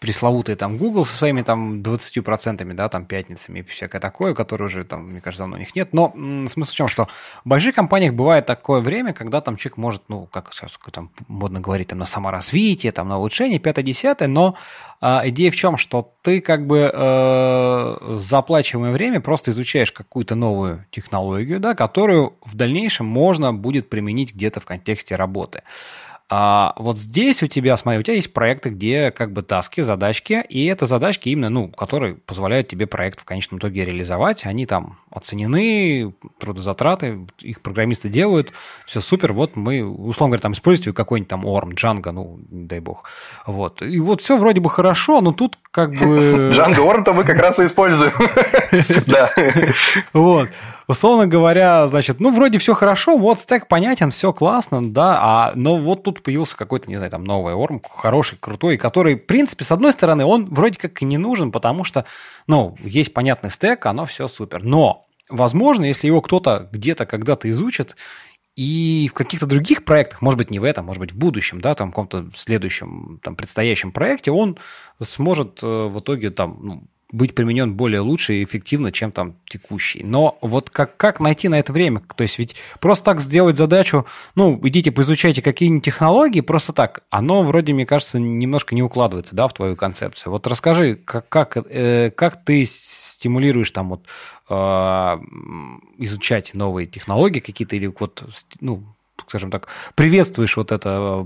пресловутый там Google со своими там двадцатью процентами, да, там пятницами и всякое такое, которое уже там, мне кажется, давно у них нет. Но м-м, смысл в чем, что в больших компаниях бывает такое время, когда там человек может, ну, как сейчас там модно говорить, там на саморазвитие, там на улучшение, пятое-десятое, но а, идея в чем, что ты как бы э, за оплачиваемое время просто изучаешь какую-то новую технологию, да, которую в дальнейшем можно будет применить где-то в контексте работы. А вот здесь у тебя, смотри, у тебя есть проекты, где как бы таски, задачки, и это задачки именно, ну, которые позволяют тебе проект в конечном итоге реализовать, они там оценены, трудозатраты, их программисты делают, все супер, вот мы, условно говоря, там используем какой-нибудь там орм, Django, ну, не дай бог, вот, и вот все вроде бы хорошо, но тут как бы... Django орм-то мы как раз и используем, да. Вот. Условно говоря, значит, ну, вроде все хорошо, вот стек понятен, все классно, да, а, но вот тут появился какой-то, не знаю, там, новый орм, хороший, крутой, который, в принципе, с одной стороны, он вроде как и не нужен, потому что, ну, есть понятный стек, оно все супер. Но, возможно, если его кто-то где-то когда-то изучит, и в каких-то других проектах, может быть, не в этом, может быть, в будущем, да, там, в каком-то следующем, там, предстоящем проекте, он сможет в итоге, там, ну, быть применен более лучше и эффективно, чем там текущий. Но вот как, как найти на это время? То есть ведь просто так сделать задачу, ну, идите поизучайте какие-нибудь технологии, просто так, оно вроде, мне кажется, немножко не укладывается, да, в твою концепцию. Вот расскажи, как, как, э, как ты стимулируешь там вот э, изучать новые технологии какие-то или вот, ну, скажем так, приветствуешь вот это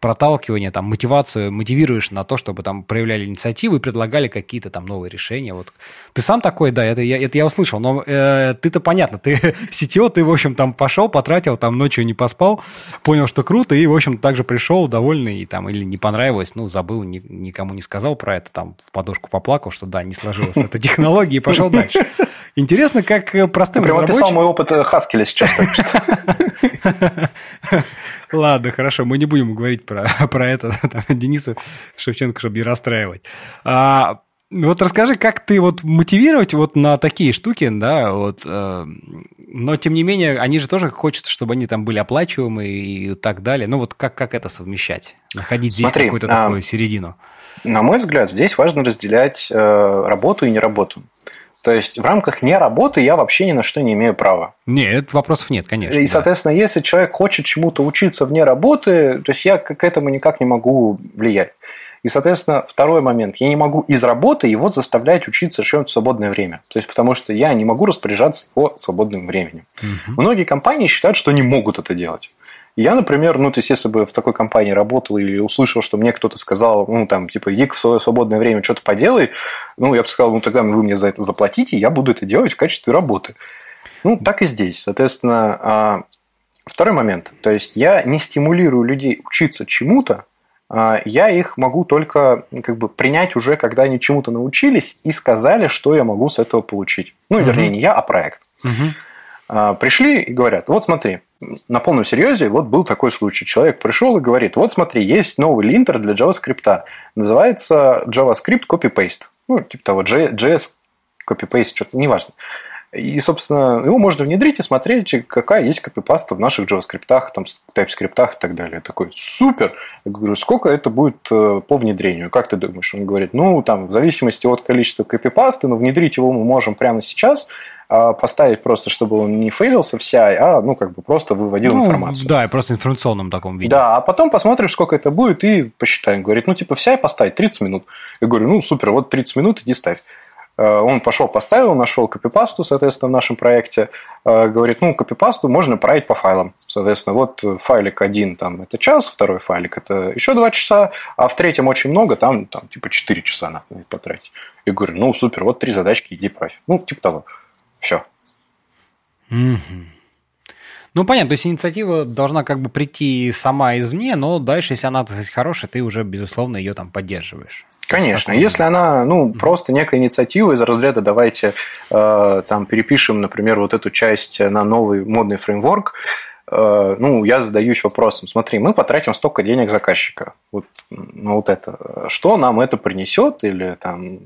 проталкивание, там, мотивацию, мотивируешь на то, чтобы там проявляли инициативу и предлагали какие-то там новые решения. Вот. Ты сам такой, да, это я, это я услышал, но э, ты-то понятно, ты си ти о, ты, в общем, там пошел, потратил, там ночью не поспал, понял, что круто, и, в общем, также пришел довольный, и там, или не понравилось, ну, забыл, ни, никому не сказал про это, там, в подушку поплакал, что да, не сложилось эта технология, и пошел дальше. Интересно, как простым разработчикам... Ты прямо описал мой опыт Хаскеля сейчас, так что... Ладно, хорошо, мы не будем говорить про, про это там, Денису Шевченко, чтобы не расстраивать. А, Вот расскажи, как ты вот мотивировать вот на такие штуки, да, вот, э, но тем не менее, они же тоже хочется, чтобы они там были оплачиваемы и так далее. Ну вот как, как это совмещать? Находить здесь Смотри, какую-то а, такую середину. На мой взгляд, здесь важно разделять э, работу и неработу. То есть в рамках не работы я вообще ни на что не имею права. Нет, вопросов нет, конечно. И, да. соответственно, если человек хочет чему-то учиться вне работы, то есть я к этому никак не могу влиять. И, соответственно, второй момент. Я не могу из работы его заставлять учиться что-нибудь в свободное время. То есть, потому что я не могу распоряжаться его свободным временем. Uh-huh. Многие компании считают, что не могут это делать. Я, например, ну, то есть, если бы в такой компании работал или услышал, что мне кто-то сказал, ну, там, типа, иди в свое свободное время что-то поделай, ну, я бы сказал, ну, тогда вы мне за это заплатите, я буду это делать в качестве работы. Ну, так и здесь. Соответственно, второй момент. То есть, я не стимулирую людей учиться чему-то, я их могу только как бы принять уже, когда они чему-то научились и сказали, что я могу с этого получить. Ну, вернее, uh-huh. не я, а проект. Uh-huh. Пришли и говорят, вот смотри, на полном серьезе, вот был такой случай. Человек пришел и говорит, вот смотри, есть новый линтер для JavaScript. Называется JavaScript Copy-Paste. Ну, типа того, джей эс Copy-Paste, что-то, неважно. И, собственно, его можно внедрить и смотреть, какая есть копипаста в наших JavaScript, там, TypeScript и так далее. Я такой, супер! Я говорю, сколько это будет по внедрению? Как ты думаешь? Он говорит, ну, там, в зависимости от количества копипасты, но внедрить его мы можем прямо сейчас, поставить просто, чтобы он не фейлился в си ай, а, ну, как бы просто выводил ну, информацию. Да, и просто в информационном таком виде. Да, а потом посмотрим, сколько это будет, и посчитаем. Говорит, ну, типа, в си ай поставить тридцать минут. Я говорю, ну, супер, вот тридцать минут иди ставь. Он пошел, поставил, нашел копипасту, соответственно, в нашем проекте. Говорит, ну, копипасту можно править по файлам. Соответственно, вот файлик один, там, это час, второй файлик, это еще два часа, а в третьем очень много, там, там типа, четыре часа надо будет потратить. И говорю, ну, супер, вот три задачки, иди правь. Ну, типа того. Все. Mm-hmm. Ну, понятно, то есть инициатива должна как бы прийти сама извне, но дальше, если она, так сказать, хорошая, ты уже, безусловно, ее там поддерживаешь. Конечно, если она, ну, просто некая инициатива из разряда «давайте э, там перепишем, например, вот эту часть на новый модный фреймворк», э, ну, я задаюсь вопросом, смотри, мы потратим столько денег заказчика, вот, ну, вот это, что нам это принесет или там,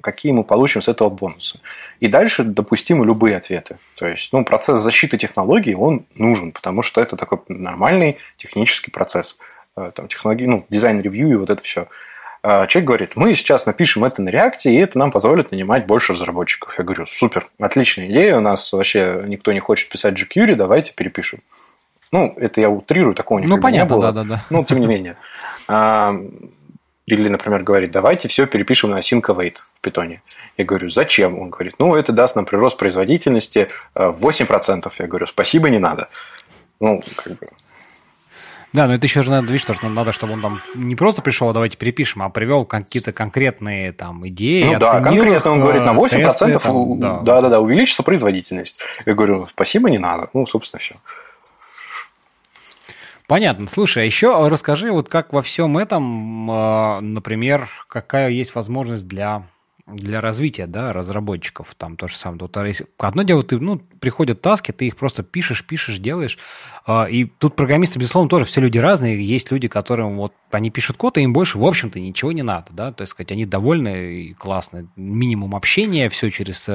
какие мы получим с этого бонусы? И дальше допустимы любые ответы, то есть, ну, процесс защиты технологий, он нужен, потому что это такой нормальный технический процесс, там, технологии, ну, дизайн-ревью и вот это все. Человек говорит, мы сейчас напишем это на React, и это нам позволит нанимать больше разработчиков. Я говорю, супер, отличная идея, у нас вообще никто не хочет писать jQuery, давайте перепишем. Ну, это я утрирую, такого никогда ну, понятно, не было. Да, да, да. Ну, тем не менее. Или, например, говорит, давайте все перепишем на async await в Python. Я говорю, зачем? Он говорит, ну, это даст нам прирост производительности восемь процентов. Я говорю, спасибо, не надо. Ну, как бы... Да, но это еще же надо, видишь, что надо, чтобы он там не просто пришел, а давайте перепишем, а привел какие-то конкретные там идеи, ну, да, конкретно он говорит, на восемь процентов тесты, там, да. Да, да, да, увеличится производительность. Я говорю, спасибо, не надо. Ну, собственно, все. Понятно. Слушай, а еще расскажи, вот как во всем этом, например, какая есть возможность для... для развития, да, разработчиков, там то же самое. Вот, одно дело, ты, ну, приходят таски, ты их просто пишешь, пишешь, делаешь, и тут программисты, безусловно, тоже все люди разные, есть люди, которым вот они пишут код, и им больше, в общем-то, ничего не надо, да, то есть, сказать, они довольны и классны, минимум общения, все через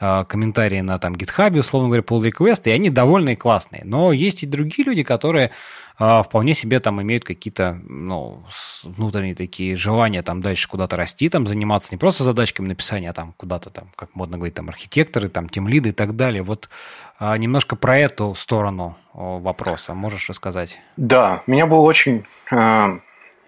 комментарии на там GitHub, условно говоря, pull-реквесты, и они довольны и классные, но есть и другие люди, которые вполне себе там имеют какие-то, ну, внутренние такие желания там дальше куда-то расти, там заниматься не просто задачками написания, а там куда-то там, как модно говорить, там архитекторы, там тимлиды и так далее. Вот немножко про эту сторону вопроса можешь рассказать? Да, у меня был очень э,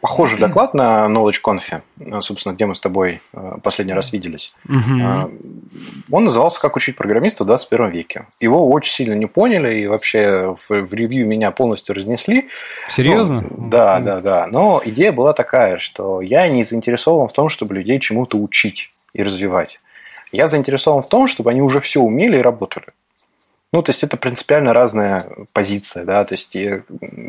похожий доклад на NowledgeConf, собственно, где мы с тобой последний раз виделись. Он назывался «Как учить программиста в двадцать первом веке». Его очень сильно не поняли, и вообще в, в ревью меня полностью разнесли. Серьезно? Ну, да, да, да. Но идея была такая, что я не заинтересован в том, чтобы людей чему-то учить и развивать. Я заинтересован в том, чтобы они уже все умели и работали. Ну, то есть, это принципиально разная позиция, да, то есть,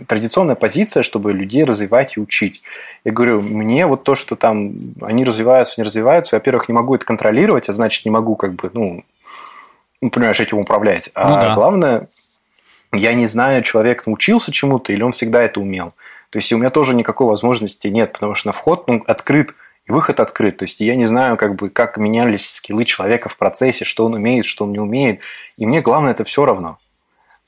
традиционная позиция, чтобы людей развивать и учить. Я говорю, мне вот то, что там они развиваются, не развиваются, я, во-первых, не могу это контролировать, а значит, не могу как бы, ну, понимаешь, этим управлять. А ну, да. Главное, я не знаю, человек научился чему-то или он всегда это умел. То есть, у меня тоже никакой возможности нет, потому что на вход, ну, открыт и выход открыт. То есть я не знаю, как бы, как менялись скиллы человека в процессе, что он умеет, что он не умеет. И мне главное, это все равно.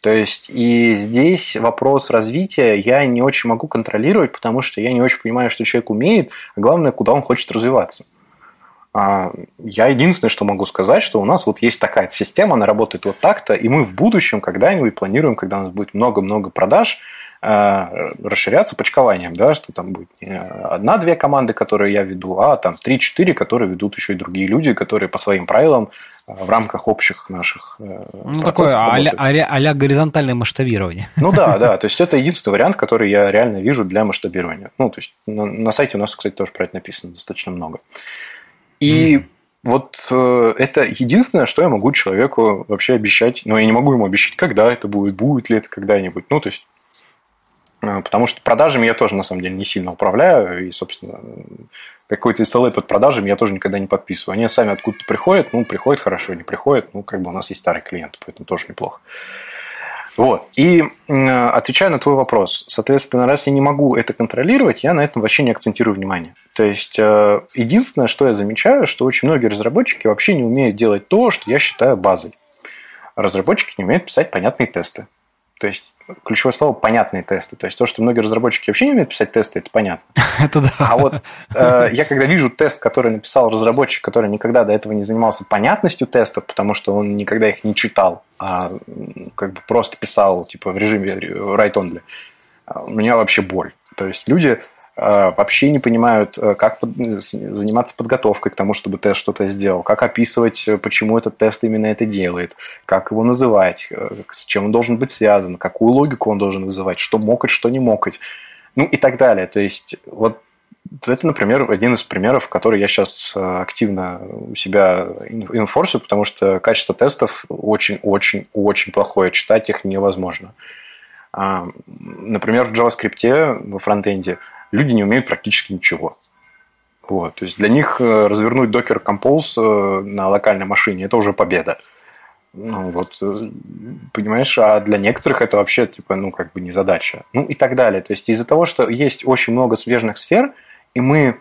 То есть и здесь вопрос развития я не очень могу контролировать, потому что я не очень понимаю, что человек умеет, а главное, куда он хочет развиваться. Я единственное, что могу сказать, что у нас вот есть такая система, она работает вот так-то, и мы в будущем когда-нибудь планируем, когда у нас будет много-много продаж, расширяться почкованием, да, что там будет не одна-две команды, которые я веду, а там три-четыре, которые ведут еще и другие люди, которые по своим правилам в рамках общих наших ну, процессов работают. Такое а-ля горизонтальное масштабирование. Ну да, да, то есть это единственный вариант, который я реально вижу для масштабирования. Ну, то есть на, на сайте у нас, кстати, тоже про это написано достаточно много. И mm. вот э, это единственное, что я могу человеку вообще обещать, но я не могу ему обещать, когда это будет, будет ли это когда-нибудь, ну, то есть э, потому что продажами я тоже, на самом деле, не сильно управляю, и, собственно, какой-то эс эл эй под продажами я тоже никогда не подписываю. Они сами откуда-то приходят, ну, приходят хорошо, не приходят, ну, как бы у нас есть старый клиент, поэтому тоже неплохо. Вот, и э, отвечаю на твой вопрос. Соответственно, раз я не могу это контролировать, я на этом вообще не акцентирую внимание. То есть, э, единственное, что я замечаю, что очень многие разработчики вообще не умеют делать то, что я считаю базой. Разработчики не умеют писать понятные тесты. То есть, ключевое слово «понятные тесты». То есть, то, что многие разработчики вообще не умеют писать тесты, это понятно. Это да. А вот э, я когда вижу тест, который написал разработчик, который никогда до этого не занимался понятностью тестов, потому что он никогда их не читал, а как бы просто писал типа в режиме write-only, у меня вообще боль. То есть, люди вообще не понимают, как заниматься подготовкой к тому, чтобы тест что-то сделал, как описывать, почему этот тест именно это делает, как его называть, с чем он должен быть связан, какую логику он должен вызывать, что мокать, что не мокать, ну и так далее. То есть вот это, например, один из примеров, который я сейчас активно у себя инфорсю, потому что качество тестов очень-очень-очень плохое, читать их невозможно. Например, в JavaScript во фронтенде люди не умеют практически ничего. Вот. То есть для них развернуть Docker Compose на локальной машине – это уже победа. Ну, вот, понимаешь, а для некоторых это вообще типа, ну, как бы незадача. Ну и так далее. То есть из-за того, что есть очень много смежных сфер, и мы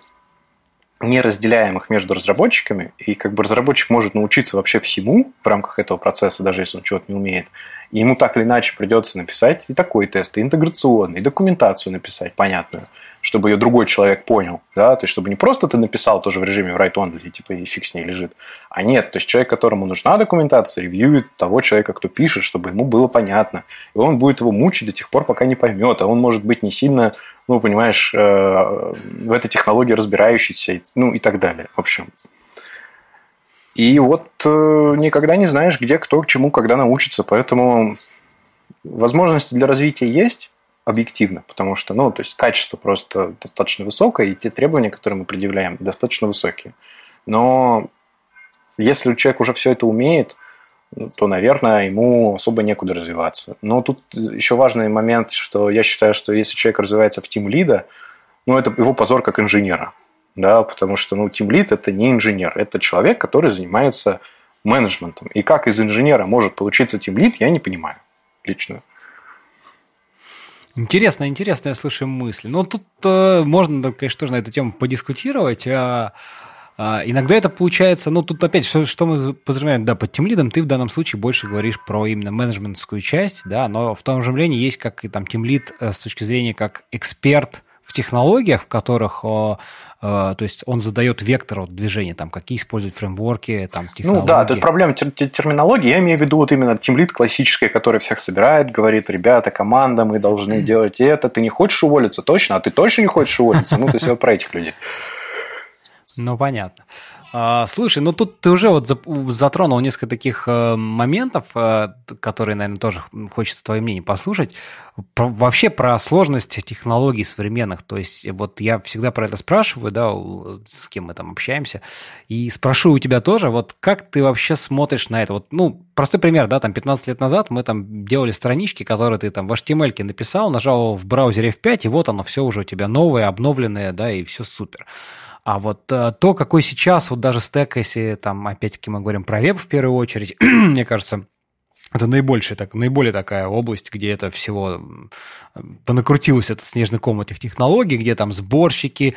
не разделяем их между разработчиками, и как бы разработчик может научиться вообще всему в рамках этого процесса, даже если он чего-то не умеет, и ему так или иначе придется написать и такой тест, и интеграционный, и документацию написать понятную, чтобы ее другой человек понял, да, то есть чтобы не просто ты написал тоже в режиме write-only, типа и фиг с ней лежит, а нет, то есть человек, которому нужна документация, ревьюет того человека, кто пишет, чтобы ему было понятно, и он будет его мучить до тех пор, пока не поймет, а он может быть не сильно, ну, понимаешь, в этой технологии разбирающийся, ну и так далее, в общем. И вот э, никогда не знаешь, где кто к чему, когда научится. Поэтому возможности для развития есть объективно, потому что, ну, то есть качество просто достаточно высокое, и те требования, которые мы предъявляем, достаточно высокие. Но если человек уже все это умеет, то, наверное, ему особо некуда развиваться. Но тут еще важный момент, что я считаю, что если человек развивается в тимлида, ну, это его позор как инженера. Да, потому что, ну, тимлид – это не инженер, это человек, который занимается менеджментом. И как из инженера может получиться тимлид, я не понимаю лично. Интересная, интересная, я слышу мысль. Ну, тут э, можно, конечно, тоже на эту тему подискутировать. А, а, иногда это получается, ну, тут опять, что, что мы подразумеваем, да, под тимлидом, ты в данном случае больше говоришь про именно менеджментскую часть, да, но в том же времени есть как и там тимлид с точки зрения как эксперт в технологиях, в которых, то есть, он задает вектор движения, там, какие использовать фреймворки, там, технологии. Ну да, это проблема терминологии. Я имею в виду вот именно тимлид классический, который всех собирает, говорит: ребята, команда, мы должны делать это. Ты не хочешь уволиться? Точно? А ты точно не хочешь уволиться? Ну, то есть, про этих людей. Ну, понятно. Слушай, ну тут ты уже вот затронул несколько таких моментов, которые, наверное, тоже хочется твое мнение послушать. Про, вообще про сложность технологий современных. То есть вот я всегда про это спрашиваю, да, с кем мы там общаемся, и спрошу у тебя тоже, вот как ты вообще смотришь на это? Вот, ну, простой пример, да, там пятнадцать лет назад мы там делали странички, которые ты там в эйч ти эм эль-ке написал, нажал в браузере эф пять, и вот оно все уже у тебя новое, обновленное, да, и все супер. А вот то, какой сейчас, вот даже стэк, если там, опять-таки, мы говорим про веб в первую очередь, мне кажется, это наибольшая, так, наиболее такая область, где это всего понакрутилось, этот снежный ком этих технологий, где там сборщики,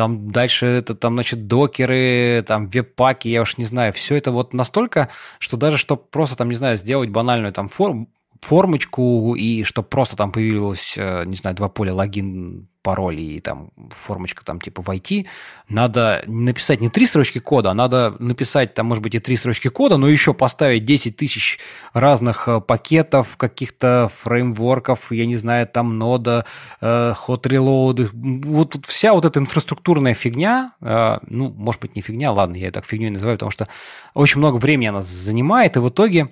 там дальше это, там, значит, докеры, там, веб-паки, я уж не знаю, все это вот настолько, что даже, чтобы просто, там, не знаю, сделать банальную, там, форму, формочку, и чтобы просто там появилось, не знаю, два поля логин, пароль и там формочка там типа войти, надо написать не три строчки кода, а надо написать там, может быть, и три строчки кода, но еще поставить десять тысяч разных пакетов, каких-то фреймворков, я не знаю, там нода, hot reload, вот вся вот эта инфраструктурная фигня, ну, может быть, не фигня, ладно, я ее так фигней называю, потому что очень много времени она занимает, и в итоге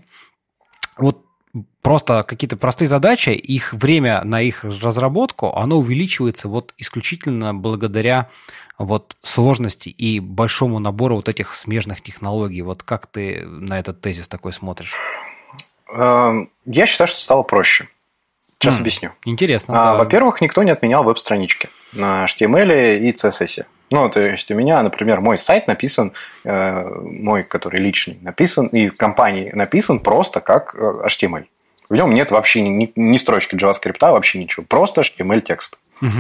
вот просто какие-то простые задачи, их время на их разработку, оно увеличивается вот исключительно благодаря вот сложности и большому набору вот этих смежных технологий. Вот как ты на этот тезис такой смотришь? Я считаю, что стало проще. Сейчас М-м, объясню. Интересно. А, да. Во-первых, никто не отменял веб-странички на эйч ти эм эль и си эс эс. Ну, то есть у меня, например, мой сайт написан, мой, который личный, написан, и в компании написан просто как эйч ти эм эль. В нем нет вообще ни, ни строчки JavaScript, вообще ничего. Просто эйч ти эм эль-текст. Угу.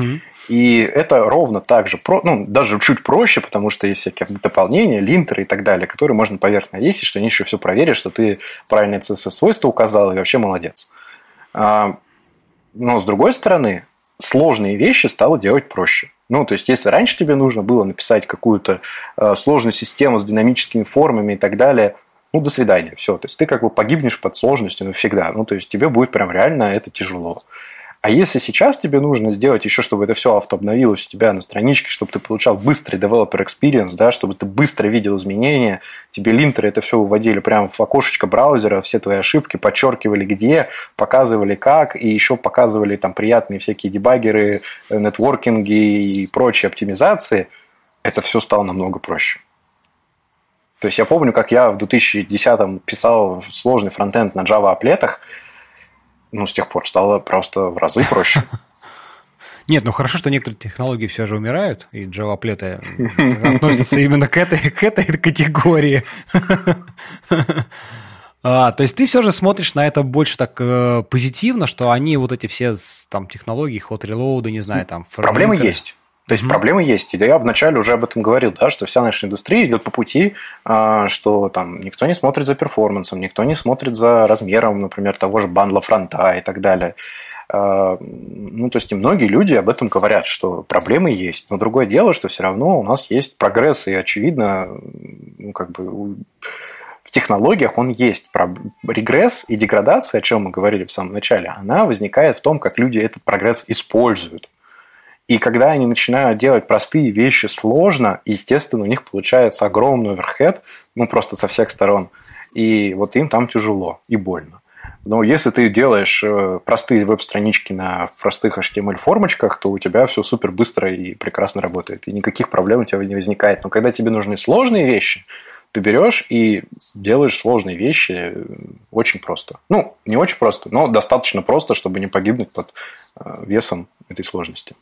И это ровно так же, ну, даже чуть проще, потому что есть всякие дополнения, линтеры и так далее, которые можно поверх навесить, что они еще все проверят, что ты правильное си эс эс-свойство указал, и вообще молодец. Но, с другой стороны, сложные вещи стало делать проще. Ну, то есть, если раньше тебе нужно было написать какую-то э, сложную систему с динамическими формами и так далее, ну, до свидания, все. То есть, ты как бы погибнешь под сложностью навсегда. Ну, то есть, тебе будет прям реально это тяжело. А если сейчас тебе нужно сделать еще, чтобы это все автообновилось у тебя на страничке, чтобы ты получал быстрый developer experience, да, чтобы ты быстро видел изменения, тебе линтеры это все выводили прямо в окошечко браузера, все твои ошибки подчеркивали где, показывали как, и еще показывали там приятные всякие дебаггеры, нетворкинги и прочие оптимизации, это все стало намного проще. То есть я помню, как я в две тысячи десятом писал сложный фронтенд на Java-аплетах, ну, с тех пор стало просто в разы проще. Нет, ну хорошо, что некоторые технологии все же умирают, и джаваплеты относятся именно к этой, к этой категории. А, то есть ты все же смотришь на это больше так э, позитивно, что они вот эти все там технологии, hot reload, не знаю, там... Проблемы есть. То есть, mm-hmm. проблемы есть. И я вначале уже об этом говорил, да, что вся наша индустрия идет по пути, что там никто не смотрит за перформансом, никто не смотрит за размером, например, того же бандла фронта и так далее. Ну, то есть, и многие люди об этом говорят, что проблемы есть. Но другое дело, что все равно у нас есть прогресс, и, очевидно, ну, как бы в технологиях он есть. Регресс и деградация, о чем мы говорили в самом начале, она возникает в том, как люди этот прогресс используют. И когда они начинают делать простые вещи сложно, естественно, у них получается огромный оверхед, ну, просто со всех сторон. И вот им там тяжело и больно. Но если ты делаешь простые веб-странички на простых эйч ти эм эль-формочках, то у тебя все супер быстро и прекрасно работает. И никаких проблем у тебя не возникает. Но когда тебе нужны сложные вещи, ты берешь и делаешь сложные вещи очень просто. Ну, не очень просто, но достаточно просто, чтобы не погибнуть под весом этой сложности.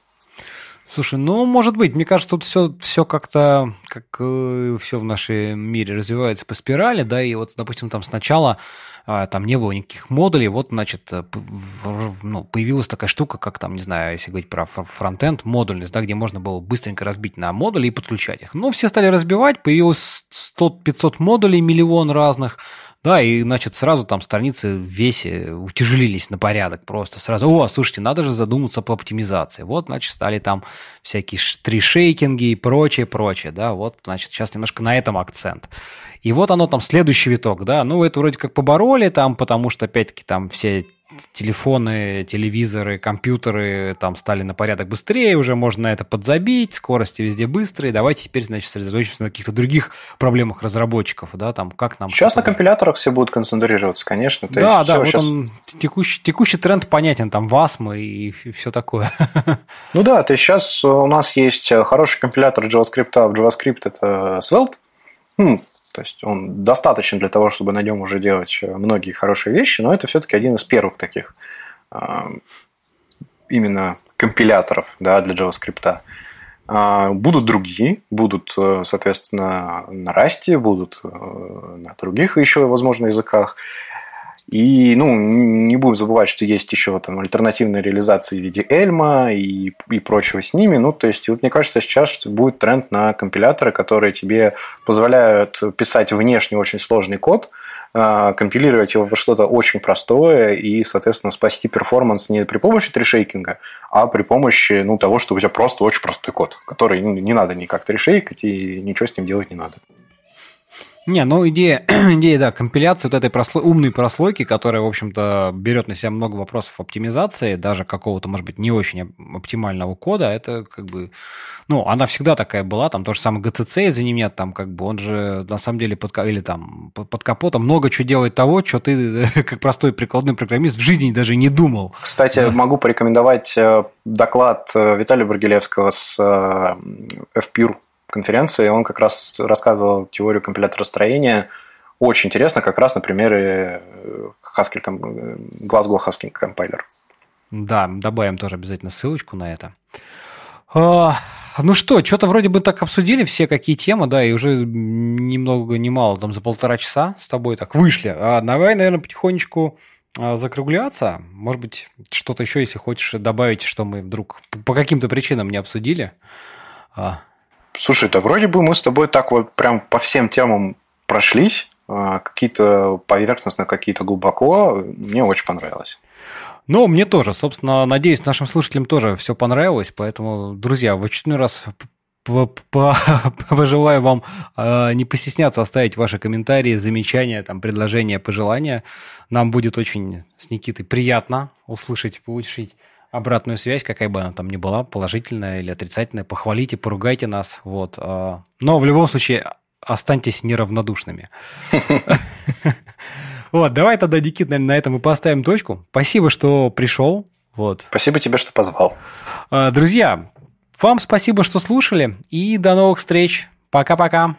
Слушай, ну, может быть, мне кажется, тут все, все как-то, как э, все в нашем мире развивается по спирали, да, и вот, допустим, там сначала э, там не было никаких модулей, вот, значит, э, в, ну, появилась такая штука, как там, не знаю, если говорить про фронтенд, модульность, да, где можно было быстренько разбить на модули и подключать их. Ну, все стали разбивать, появилось сто-пятьсот модулей, миллион разных. Да, и, значит, сразу там страницы в весе утяжелились на порядок просто. Сразу, о, слушайте, надо же задуматься по оптимизации. Вот, значит, стали там всякие штришейкинги и прочее, прочее, да. Вот, значит, сейчас немножко на этом акцент. И вот оно там, следующий виток, да. Ну, это вроде как побороли там, потому что, опять-таки, там все... телефоны, телевизоры, компьютеры там стали на порядок быстрее, уже можно на это подзабить, скорости везде быстрые. Давайте теперь, значит, сосредоточимся на каких-то других проблемах разработчиков, да, там, как нам... Сейчас на компиляторах все будут концентрироваться, конечно. То да, есть, да, вот сейчас... он, текущий, текущий тренд понятен, там, васма и, и все такое. Ну да, то есть сейчас у нас есть хороший компилятор JavaScript, в JavaScript это Svelte, хм. То есть он достаточен для того, чтобы на нем уже делать многие хорошие вещи, но это все-таки один из первых таких именно компиляторов, да, для JavaScript. Будут другие, будут, соответственно, на Rust, будут на других еще, возможно, языках. И, ну, не будем забывать, что есть еще там альтернативные реализации в виде Эльма и, и прочего с ними. Ну, то есть, вот, мне кажется, сейчас будет тренд на компиляторы, которые тебе позволяют писать внешне очень сложный код, компилировать его во что-то очень простое и, соответственно, спасти перформанс не при помощи трешейкинга, а при помощи, ну, того, что у тебя просто очень простой код, который, ну, не надо никак трешейкать и ничего с ним делать не надо. Не, ну идея, идея, да, компиляции вот этой прослой, умной прослойки, которая, в общем-то, берет на себя много вопросов оптимизации, даже какого-то, может быть, не очень оптимального кода, это как бы, ну, она всегда такая была, там то же самое ГЦЦ, извини меня, там как бы он же на самом деле под, или, там, под капотом много чего делает того, что ты, как простой прикладной программист, в жизни даже не думал. Кстати, да. Могу порекомендовать доклад Виталия Баргилевского с эф пи ю ар конференции, он как раз рассказывал теорию компиляторостроения. Очень интересно, как раз на примере Glasgow Haskell Compiler. Да, добавим тоже обязательно ссылочку на это. Ну что, что-то вроде бы так обсудили все какие темы, да, и уже ни много ни мало, там за полтора часа с тобой так вышли. А давай, наверное, потихонечку закругляться. Может быть, что-то еще, если хочешь добавить, что мы вдруг по каким-то причинам не обсудили. Слушай, да вроде бы мы с тобой так вот прям по всем темам прошлись, какие-то поверхностно, какие-то глубоко, мне очень понравилось. Ну, мне тоже, собственно, надеюсь, нашим слушателям тоже все понравилось, поэтому, друзья, в очередной раз пожелаю вам не постесняться оставить ваши комментарии, замечания, там, предложения, пожелания, нам будет очень с Никитой приятно услышать, получить обратную связь, какая бы она там ни была, положительная или отрицательная, похвалите, поругайте нас. Вот. Но в любом случае останьтесь неравнодушными. Вот, давай тогда, Никит, на этом и поставим точку. Спасибо, что пришел. Спасибо тебе, что позвал. Друзья, вам спасибо, что слушали, и до новых встреч. Пока-пока.